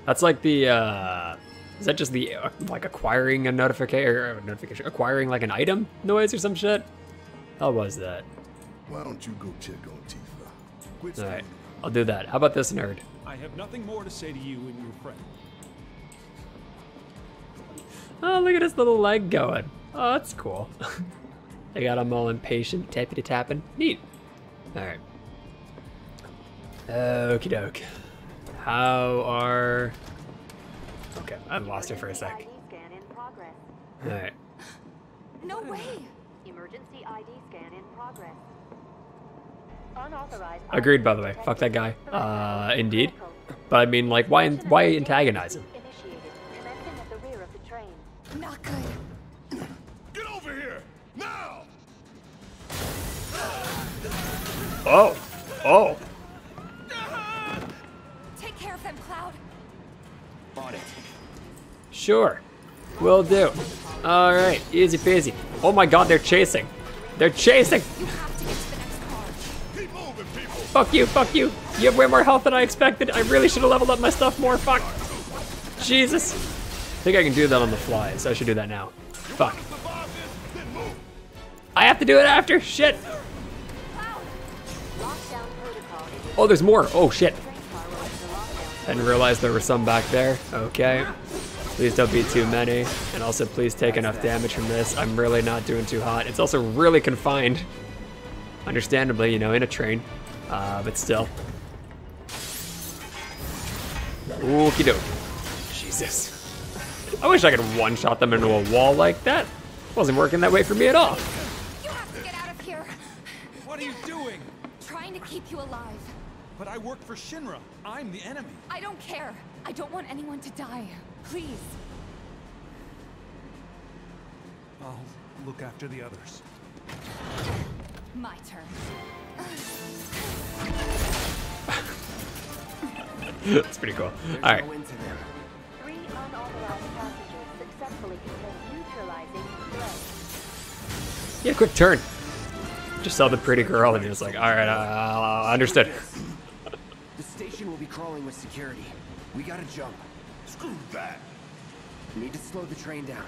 That's like the, uh... Is that just the, uh, like, acquiring a notification, or notification, acquiring, like, an item noise or some shit? How was that? Why don't you go check on Tifa? Alright, I'll do that. How about this nerd? I have nothing more to say to you and your friend. Oh, look at his little leg going. Oh, that's cool. I got him all impatient, tappity-tapping. Neat. Alright. Okie doke. How are... Okay, I lost her for a sec. Alright. No way! Emergency I D scan in progress. Unauthorized. Agreed, by the way. Fuck that guy. Uh, indeed. But I mean, like, why why antagonize him? Not good. Get over here! Now! Oh! Oh! Take care of them, Cloud. Bought it. Sure. Will do. Alright, easy peasy. Oh my god, they're chasing. They're chasing! You have to get to the next car. Keep moving, people. Fuck you, fuck you. You have way more health than I expected. I really should have leveled up my stuff more. Fuck. Jesus. I think I can do that on the fly, so I should do that now. Fuck. I have to do it after? Shit. Oh, there's more. Oh, shit. I didn't realize there were some back there. Okay. Please don't be too many. And also, please take enough damage from this. I'm really not doing too hot. It's also really confined. Understandably, you know, in a train. Uh, but still. Okie doke. Jesus. I wish I could one-shot them into a wall like that. Wasn't working that way for me at all. You have to get out of here. What are you doing? Trying to keep you alive. But I work for Shinra. I'm the enemy. I don't care. I don't want anyone to die. Please. I'll look after the others. My turn. That's pretty cool. There's all right. No yeah, quick turn. Just saw the pretty girl and he was like, all right, uh, understood. The station will be crawling with security. We gotta jump. Screw that. Need to slow the train down.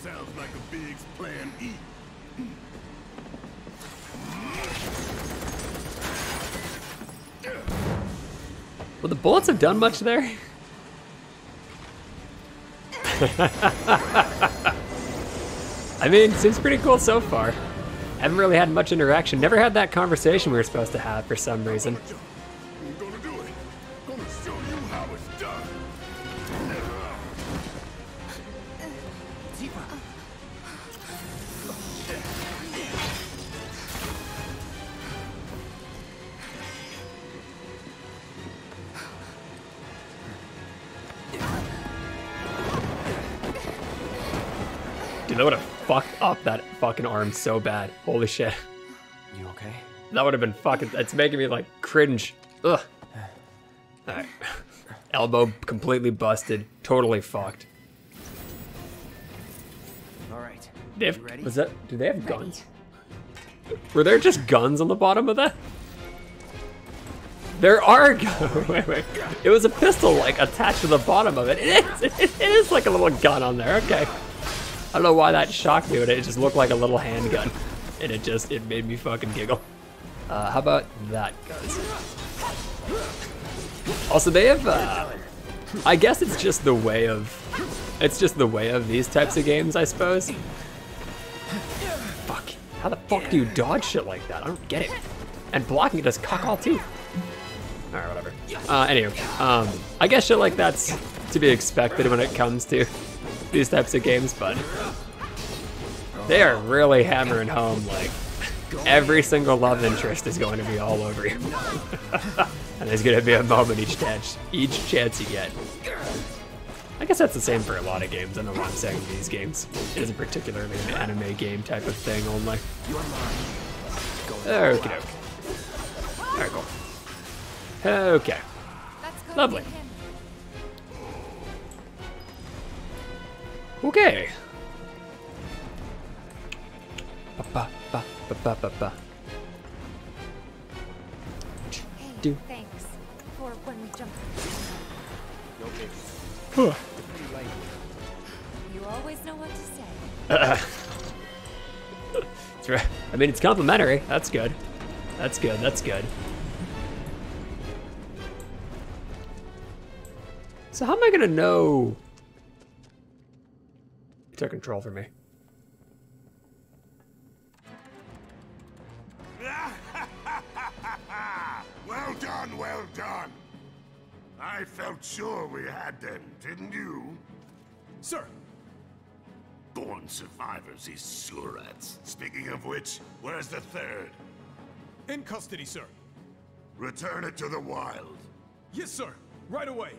Sounds like a big plan E. Well, the bullets have done much there. I mean, seems pretty cool so far. Haven't really had much interaction. Never had that conversation we were supposed to have for some reason. I'm gonna do it. Gonna show you how it's done. Dude, that would have fucked up that fucking arm so bad. Holy shit. You okay? That would have been fucking... It's making me, like, cringe. Ugh. Alright. Elbow completely busted. Totally fucked. Alright. Was that... Do they have guns? Were there just guns on the bottom of that? There are guns. Wait, wait. It was a pistol, like, attached to the bottom of it. It is, it is like a little gun on there. Okay. I don't know why that shocked me, but it just looked like a little handgun. And it just, it made me fucking giggle. Uh, how about that, guys? Also, they have, uh, I guess it's just the way of, it's just the way of these types of games, I suppose. Fuck. How the fuck do you dodge shit like that? I don't get it. And blocking it does cock all too. Alright, whatever. Uh, anyway, um, I guess shit like that's to be expected when it comes to these types of games, but they are really hammering home, like, every single love interest is going to be all over you. And there's going to be a moment each chance, each chance you get. I guess that's the same for a lot of games. I don't know why I'm saying these games. It isn't particularly an anime game type of thing only. Okay, okay. Alright, cool. Okay. Lovely. Okay. Ba ba ba ba ba ba. Do. Thanks for when we jump. Okay. Huh. You always know what to say. Uh, that's right. I mean, it's complimentary. That's good. That's good. That's good. So how am I gonna know? It took control for me. Well done, well done. I felt sure we had them, didn't you? Sir. Born survivors, these surats. Speaking of which, where's the third? In custody, sir. Return it to the wild. Yes, sir. Right away.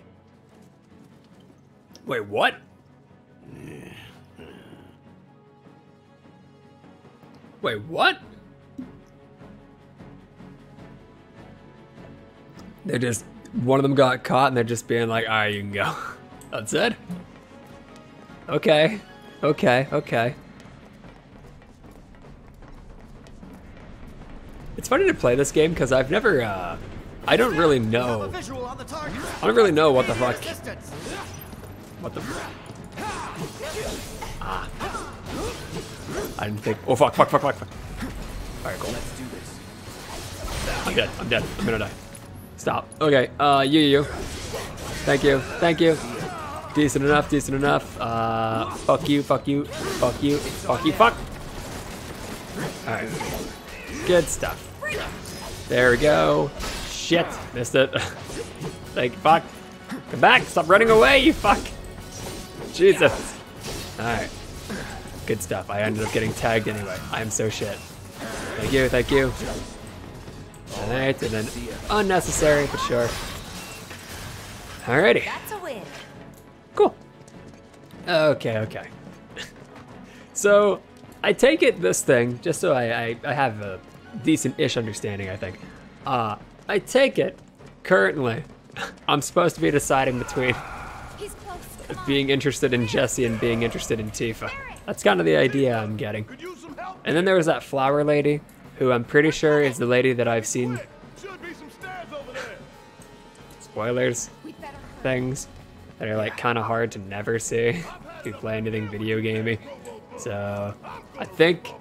Wait, what? Wait, what? They just, one of them got caught and they're just being like, all right, you can go. That's it? Okay, okay, okay. It's funny to play this game because I've never, uh, I don't really know. I don't really know what the fuck. What the fuck? Ah. I didn't think, oh fuck, fuck, fuck, fuck, fuck. All right, cool. Let's do this. I'm dead, I'm dead, I'm gonna die. Stop. Okay, uh, you, you. Thank you, thank you. Decent enough, decent enough. Uh, fuck you, fuck you, fuck you, fuck you, fuck. All right, good stuff. There we go. Shit, missed it. Thank you, fuck. Come back, stop running away, you fuck. Jesus. All right, good stuff. I ended up getting tagged anyway. I am so shit. Thank you, thank you. All right, and then unnecessary, but sure. Alrighty. That's a win. Cool. Okay, okay. So I take it this thing, just so I, I, I have a decent-ish understanding, I think. Uh, I take it, currently, I'm supposed to be deciding between being interested in Jesse and being interested in Tifa. That's kind of the idea I'm getting. And then there was that flower lady, who I'm pretty sure is the lady that I've seen. Spoilers. Things that are like kind of hard to never see if you play anything video gamey. So I think,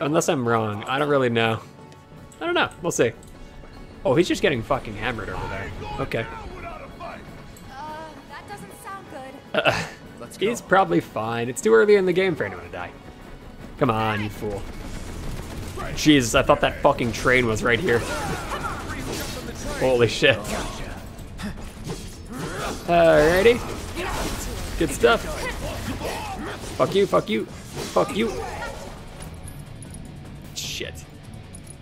unless I'm wrong, I don't really know. I don't know, we'll see. Oh, he's just getting fucking hammered over there. Okay. Uh, he's probably fine. It's too early in the game for anyone to die. Come on, you fool. Jesus, I thought that fucking train was right here. Holy shit. Alrighty. Good stuff. Fuck you, fuck you, fuck you. Shit.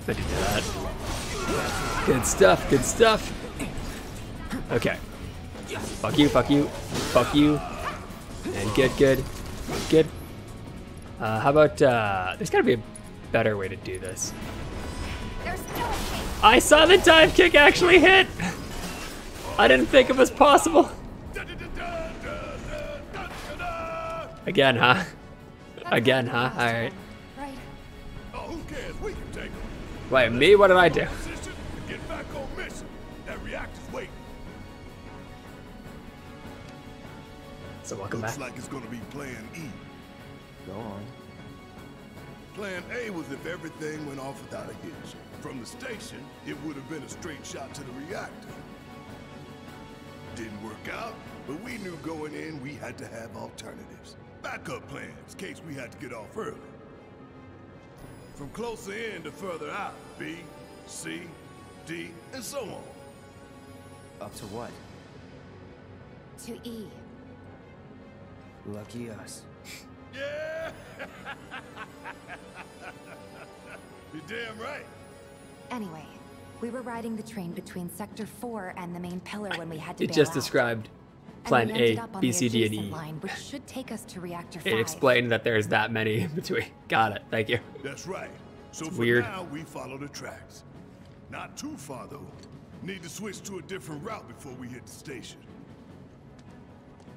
I did that. Good stuff, good stuff. Okay. Fuck you, fuck you, fuck you. And good, good, good. Uh, how about, uh, there's gotta be a better way to do this. I saw the dive kick actually hit. I didn't think it was possible. Again, huh? Again, huh? All right. Wait, me? What did I do? So welcome back. Looks like it's gonna be Plan E. Go on. Plan A was if everything went off without a hitch. From the station, it would have been a straight shot to the reactor. Didn't work out, but we knew going in we had to have alternatives. Backup plans, in case we had to get off early. From closer in to further out. B, C, D, and so on. Up to what? To E. Lucky us. Yeah! You're damn right. Anyway, we were riding the train between Sector four and the main pillar when we had to It just out. described Plan A, B, C, D, and E. Line, which should take us to Reactor five. It explained that there's that many between. Got it. Thank you. That's right. So it's for weird. now, we follow the tracks. Not too far, though. Need to switch to a different route before we hit the station.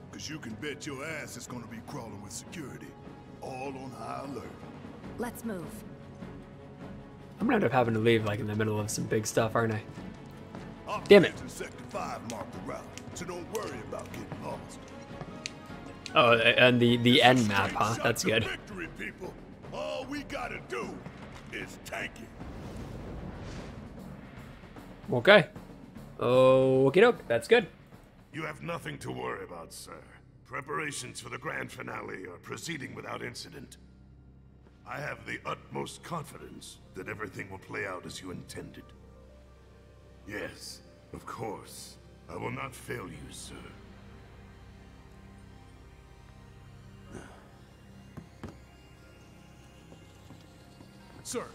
Because you can bet your ass is going to be crawling with security. All on high alert. Let's move. I'm going to end up having to leave like in the middle of some big stuff, aren't I? Damn it. Sector five marked the route, so don't worry about getting lost. Oh, and the, the end map, huh? That's good. Victory, people. All we got to do is tank it. Okay. Oh, okie doke. That's good. You have nothing to worry about, sir. Preparations for the grand finale are proceeding without incident. I have the utmost confidence that everything will play out as you intended. Yes, of course. I will not fail you, sir. Sir,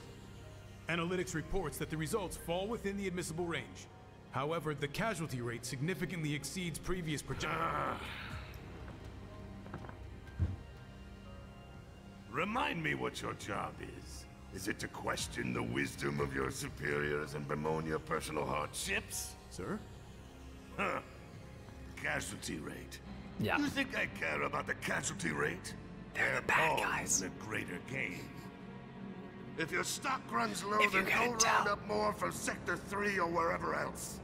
analytics reports that the results fall within the admissible range. However, the casualty rate significantly exceeds previous projections. Ah. Remind me what your job is. Is it to question the wisdom of your superiors and bemoan your personal hardships? Sir? Huh. Casualty rate. Yeah. You think I care about the casualty rate? They're the bad guys. The greater game. If your stock runs low, then go round up more from Sector three or wherever else.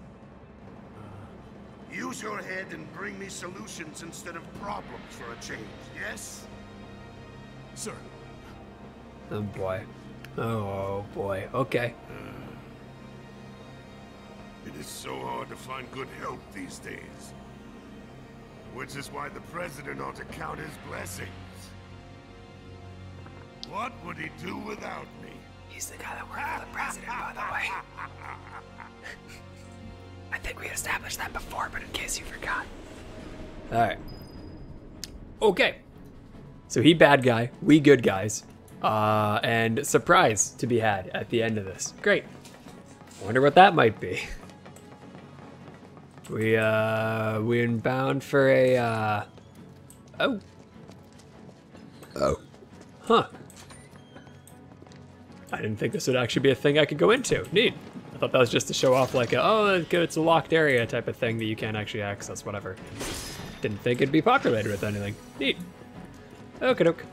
Use your head and bring me solutions instead of problems for a change, yes? Sir. Oh boy. Oh boy. Okay. It is so hard to find good help these days. Which is why the president ought to count his blessings. What would he do without me? He's the guy that worked for the president, by the way. I think we established that before, but in case you forgot. Alright. Okay. So he bad guy, we good guys. Uh, and surprise to be had at the end of this. Great. Wonder what that might be. We, uh, we inbound for a, uh... Oh. Oh. Huh. I didn't think this would actually be a thing I could go into. Neat. I thought that was just to show off like a, oh, it's a locked area type of thing that you can't actually access, whatever. Didn't think it'd be populated with anything. Neat. Okie doke.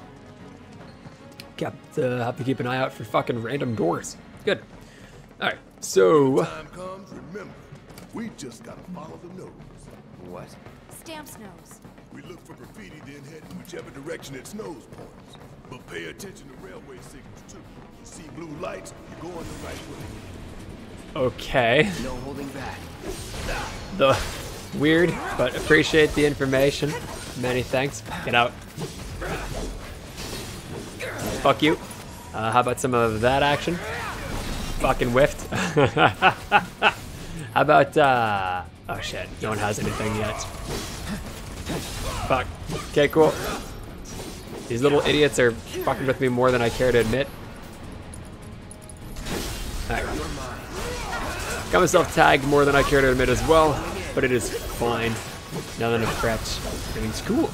Have to, have to keep an eye out for fucking random doors. Good. Alright, so... Time comes, remember, we just gotta follow the nose. What? Stamp's nose. We look for graffiti, then head in whichever direction its nose points. But pay attention to railway signals, too. You see blue lights, you go on the right way. Okay. No holding back. The... Weird, but appreciate the information. Many thanks. Get out. Fuck you. Uh, how about some of that action? Fucking whiffed. How about, uh... oh shit, no one has anything yet. Fuck. Okay, cool. These little idiots are fucking with me more than I care to admit. Alright. Got myself tagged more than I care to admit as well, but it is fine. Nothing to scratch. Everything's cool.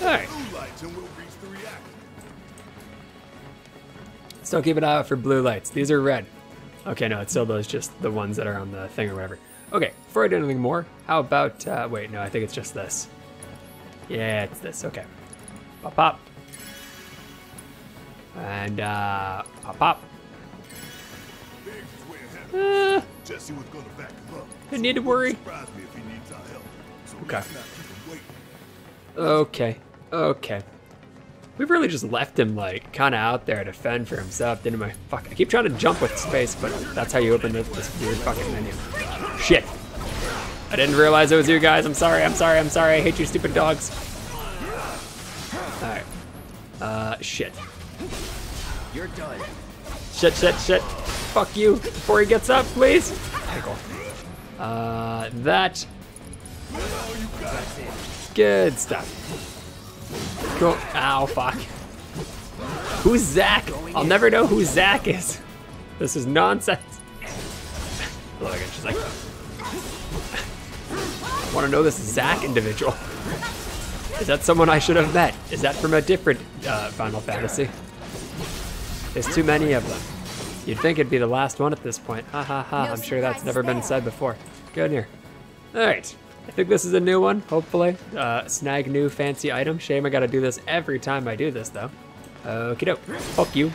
Alright. So keep an eye out for blue lights. These are red. Okay, no, it's still those, just the ones that are on the thing or whatever. Okay, before I do anything more, how about, uh, wait, no, I think it's just this. Yeah, it's this, okay. Pop, pop. And, uh, pop, pop. Uh, I need to worry. Okay. Okay, okay. We really just left him like kind of out there to fend for himself, didn't we? Fuck, I keep trying to jump with space, but that's how you open this, this weird fucking menu. Shit. I didn't realize it was you guys. I'm sorry, I'm sorry, I'm sorry. I hate you stupid dogs. All right. Uh, shit. You're done. Shit, shit, shit. Fuck you before he gets up, please. Pickle. Uh, that. Good stuff. Go. Ow, fuck. Who's Zach? I'll never know who Zach is. This is nonsense. Look, I'm just like. I want to know this Zach individual. Is that someone I should have met? Is that from a different uh, Final Fantasy? There's too many of them. You'd think it'd be the last one at this point. Ha ha ha, I'm sure that's never been said before. Go in here. All right, I think this is a new one, hopefully. Uh, snag new fancy item. Shame I gotta do this every time I do this though. Okie doke, fuck you.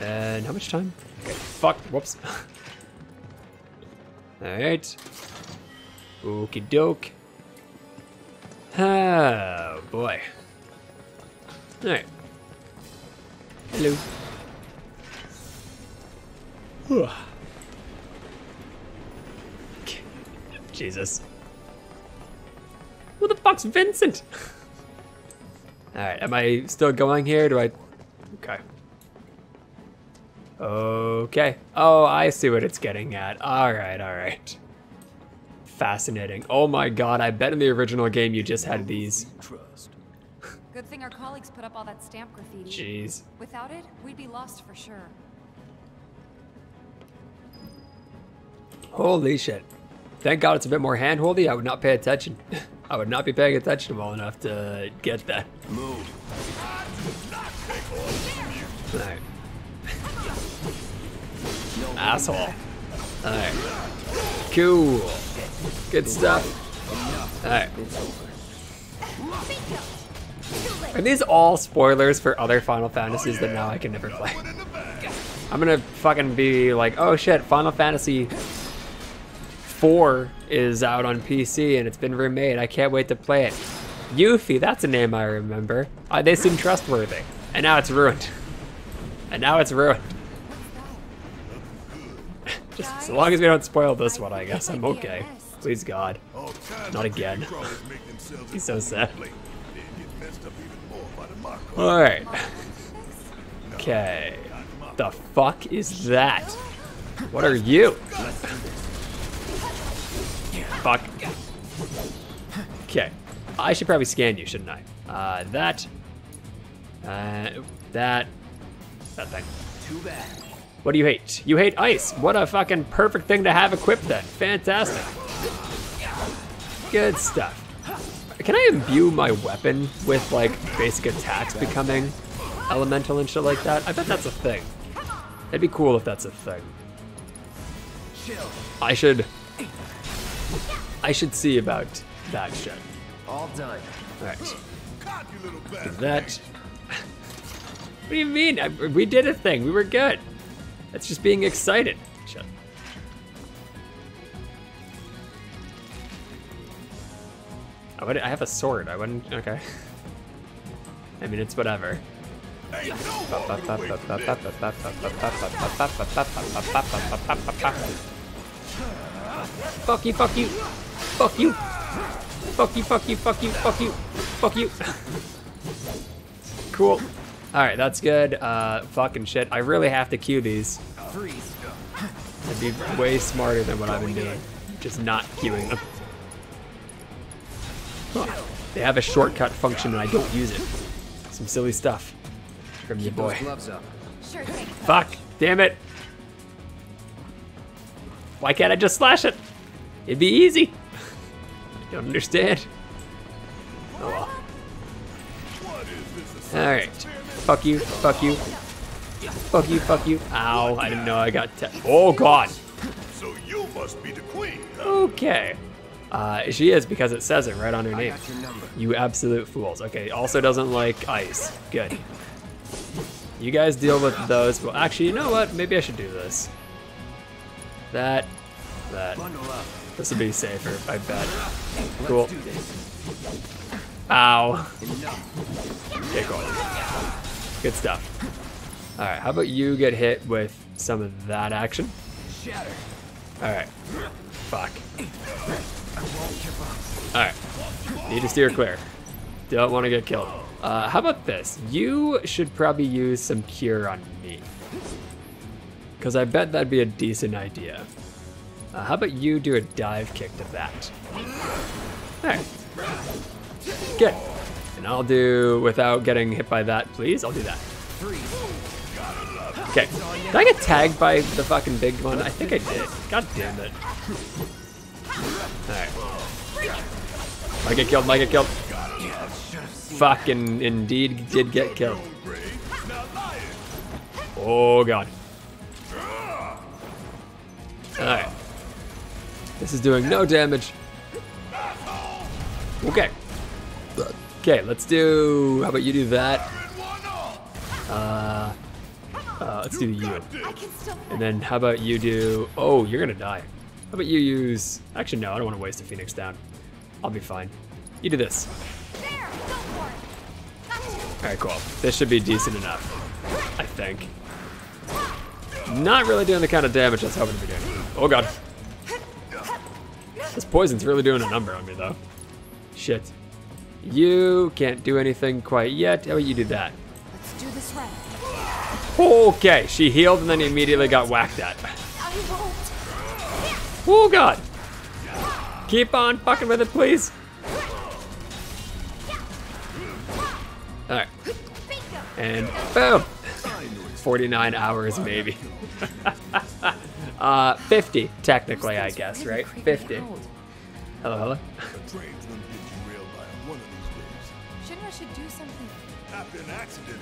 And how much time? Okay, fuck, whoops. All right, okie doke. Oh boy. All right, hello. Jesus. Who the fuck's Vincent? Alright, am I still going here? Do I. Okay. Okay. Oh, I see what it's getting at. Alright, alright. Fascinating. Oh my god, I bet in the original game you just had these. Good thing our colleagues put up all that stamp graffiti. Jeez. Without it, we'd be lost for sure. Holy shit. Thank god it's a bit more hand-holdy. I would not pay attention. I would not be paying attention well enough to get that. Move. Alright. Asshole. Alright. Cool. Good stuff. Alright. Are these all spoilers for other Final Fantasies that now I can never play? I'm gonna fucking be like, oh shit, Final Fantasy four is out on P C and it's been remade. I can't wait to play it. Yuffie, that's a name I remember. Uh, they seem trustworthy. And now it's ruined. And now it's ruined. Just as long as we don't spoil this one, I guess I'm okay. Please God, not again. He's so sad. All right. Okay. The fuck is that? What are you? Fuck. Okay. I should probably scan you, shouldn't I? Uh, that. Uh, that. That thing. Too bad. What do you hate? You hate ice. What a fucking perfect thing to have equipped then. Fantastic. Good stuff. Can I imbue my weapon with like basic attacks becoming elemental and shit like that? I bet that's a thing. It'd be cool if that's a thing. I should, I should see about that shit. All done. All right. That. What do you mean? I, we did a thing. We were good. That's just being excited. Shit. I would. I have a sword. I wouldn't. Okay. I mean, it's whatever. Fuck you, fuck you, fuck you, fuck you, fuck you, fuck you, fuck you, fuck you. Cool. Alright, that's good. Uh, fucking shit. I really have to queue these. I'd be way smarter than what I've been doing. Just not queuing them. Huh. They have a shortcut function and I don't use it. Some silly stuff. From your boy. Sure, fuck, damn it. Why can't I just slash it? It'd be easy. I don't understand. Oh well. All right, fuck you, fuck you. Fuck you, fuck you. Ow, I didn't know I got te- oh God. So you must be the queen. Okay. Uh, she is because it says it right on her name. You absolute fools. Okay, also doesn't like ice. Good. You guys deal with those. Well, actually, you know what? Maybe I should do this. That, that. This would be safer, I bet. Cool. Ow. Okay, cool. Good stuff. All right, how about you get hit with some of that action? All right. Fuck. All right. Need to steer clear. Don't want to get killed. Uh, how about this? You should probably use some cure on me. Because I bet that'd be a decent idea. Uh, how about you do a dive kick to that? Alright. Good. And I'll do, without getting hit by that, please, I'll do that. Okay. Did I get tagged by the fucking big one? I think I did. God damn it. Alright. Might get killed, might get killed. Fucking indeed did get killed. Oh god. Alright. This is doing no damage. Okay. Okay, let's do... How about you do that? Uh, uh, let's do the U. And then how about you do... Oh, you're gonna die. How about you use... Actually, no, I don't want to waste a Phoenix down. I'll be fine. You do this. Alright, cool. This should be decent enough, I think. Not really doing the kind of damage I was hoping to be doing. Oh god. This poison's really doing a number on me, though. Shit. You can't do anything quite yet. How about you do that? Let's do this right. Okay, she healed and then immediately got whacked at. Oh god. Keep on fucking with it, please. Alright. And boom. forty-nine hours, maybe. uh, fifty, technically, I guess, right? fifty. Hello, hello. Shinra should do something. After an accident.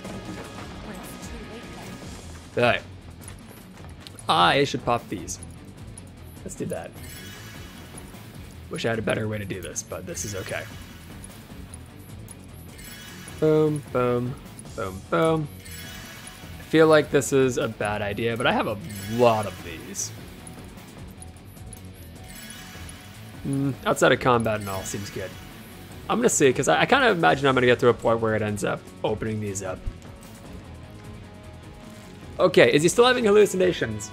Alright. I should pop these. Let's do that. Wish I had a better way to do this, but this is okay. Boom, boom, boom, boom. I feel like this is a bad idea, but I have a lot of these. Mm, outside of combat and all, seems good. I'm gonna see, because I, I kind of imagine I'm gonna get to a point where it ends up opening these up. Okay, is he still having hallucinations?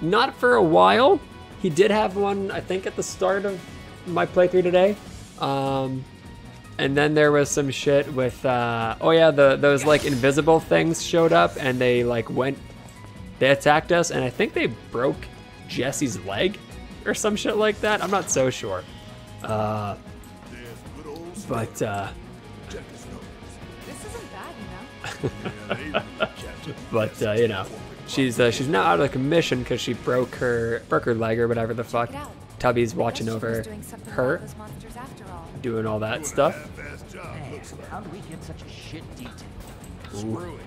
Not for a while. He did have one, I think, at the start of my playthrough today. Um, and then there was some shit with, uh, oh yeah, the, those like invisible things showed up and they like went, they attacked us and I think they broke Jesse's leg or some shit like that. I'm not so sure. Uh, but, uh, this isn't bad, you know? But, uh, you know. She's uh, she's now out of commission because she broke her broke her leg or whatever the fuck. Tubby's watching over her, doing all that stuff. How do we get such a shit detail? Screw it.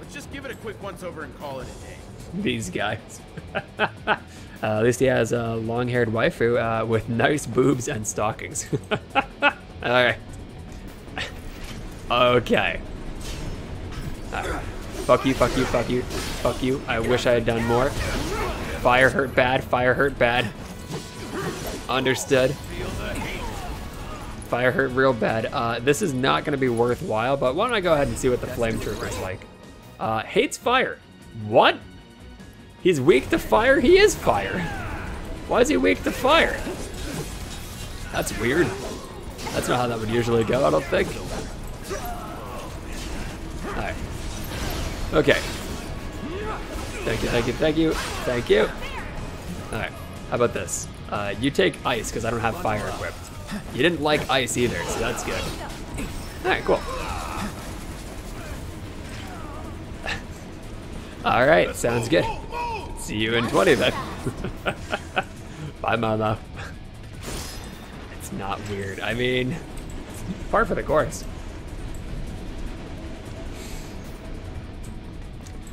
Let's just give it a quick once over and call it a day. These guys. uh, at least he has a long-haired waifu uh, with nice boobs and stockings. all right. Okay. All right. Fuck you, fuck you, fuck you, fuck you. I wish I had done more. Fire hurt bad, fire hurt bad. Understood. Fire hurt real bad. Uh, this is not gonna be worthwhile, but why don't I go ahead and see what the Flametrooper's like. Uh, hates fire. What? He's weak to fire? He is fire. Why is he weak to fire? That's weird. That's not how that would usually go, I don't think. All right. Okay. Thank you, thank you, thank you, thank you. All right, how about this? Uh, you take ice, because I don't have fire equipped. You didn't like ice either, so that's good. All right, cool. All right, sounds good. See you in twenty then. Bye, mama. It's not weird. I mean, par for the course.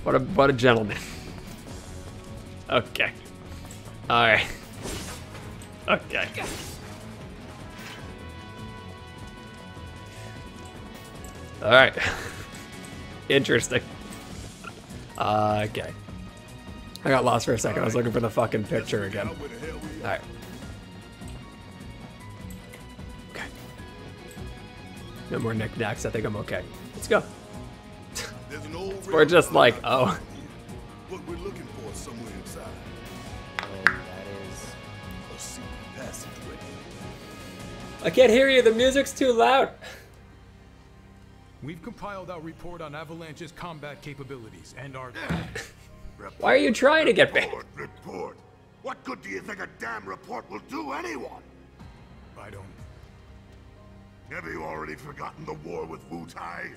What a, what a gentleman. Okay. All right. Okay. All right. Interesting. Uh, okay. I got lost for a second. I was looking for the fucking picture again. All right. Okay. No more knickknacks. I think I'm okay. Let's go. We're just like, oh. What we're looking for somewhere inside. And that is a secret passageway. I can't hear you. The music's too loud. We've compiled our report on Avalanche's combat capabilities and our... report, Why are you trying to get back? Report, report. What good do you think a damn report will do anyone? I don't... Have you already forgotten the war with Wutai?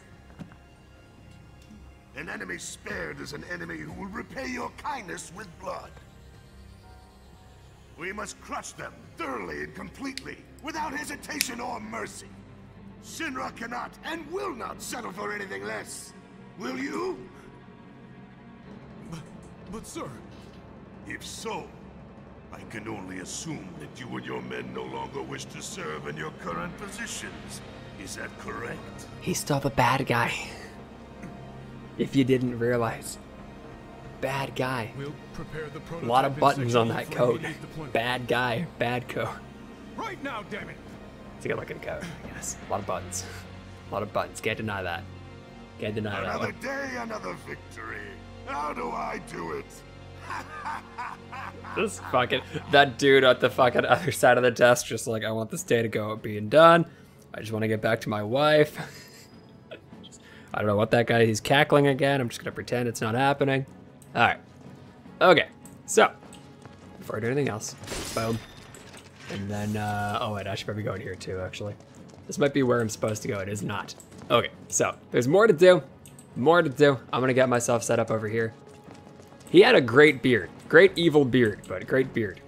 An enemy spared is an enemy who will repay your kindness with blood. We must crush them thoroughly and completely, without hesitation or mercy. Shinra cannot and will not settle for anything less. Will you? But, but sir... If so, I can only assume that you and your men no longer wish to serve in your current positions. Is that correct? He's still the bad guy. If you didn't realize. Bad guy. We'll prepare the prototype. A lot of buttons on that coat. Bad guy. Bad coat. Right now, damn it. It's a good looking coat, I guess. A lot of buttons. A lot of buttons. Can't deny that. Can't deny that. Another day, another victory. How do I do it? This fucking, that dude at the fucking other side of the desk just like, I want this day to go being done. I just want to get back to my wife. Just, I don't know what that guy, he's cackling again. I'm just going to pretend it's not happening. All right. Okay. So, before I do anything else, boom. And then, uh, oh wait, I should probably go in here too, actually. This might be where I'm supposed to go. It is not. Okay. So, there's more to do. More to do. I'm going to get myself set up over here. He had a great beard, great evil beard, but a great beard.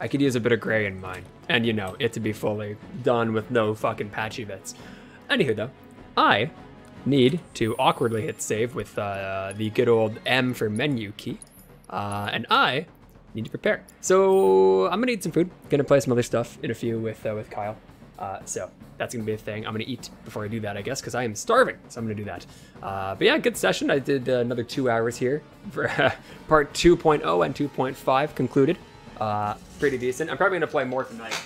I could use a bit of gray in mine, and you know, it to be fully done with no fucking patchy bits. Anywho though, I need to awkwardly hit save with uh, the good old M for menu key, uh, and I need to prepare. So I'm gonna eat some food, gonna play some other stuff in a few with, uh, with Kyle. Uh, so that's gonna be a thing. I'm gonna eat before I do that, I guess, because I am starving, so I'm gonna do that. Uh, but yeah, good session. I did uh, another two hours here for uh, part two point oh and two point five concluded. Uh, pretty decent. I'm probably gonna play more tonight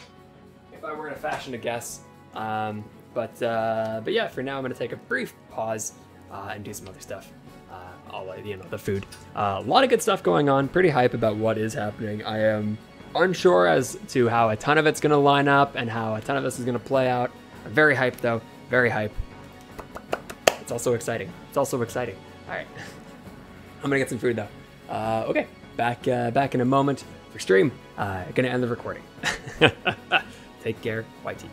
if I were in a fashion to guess. Um, but uh, but yeah, for now I'm gonna take a brief pause uh, and do some other stuff. Uh, all you know, the food. Uh, a lot of good stuff going on. Pretty hype about what is happening. I am unsure as to how a ton of it's gonna line up and how a ton of this is gonna play out. I'm very hyped though, very hype. It's also exciting, it's also exciting. All right, I'm gonna get some food though. Uh, okay, back uh, back in a moment for stream. Uh, gonna end the recording. Take care, Y T.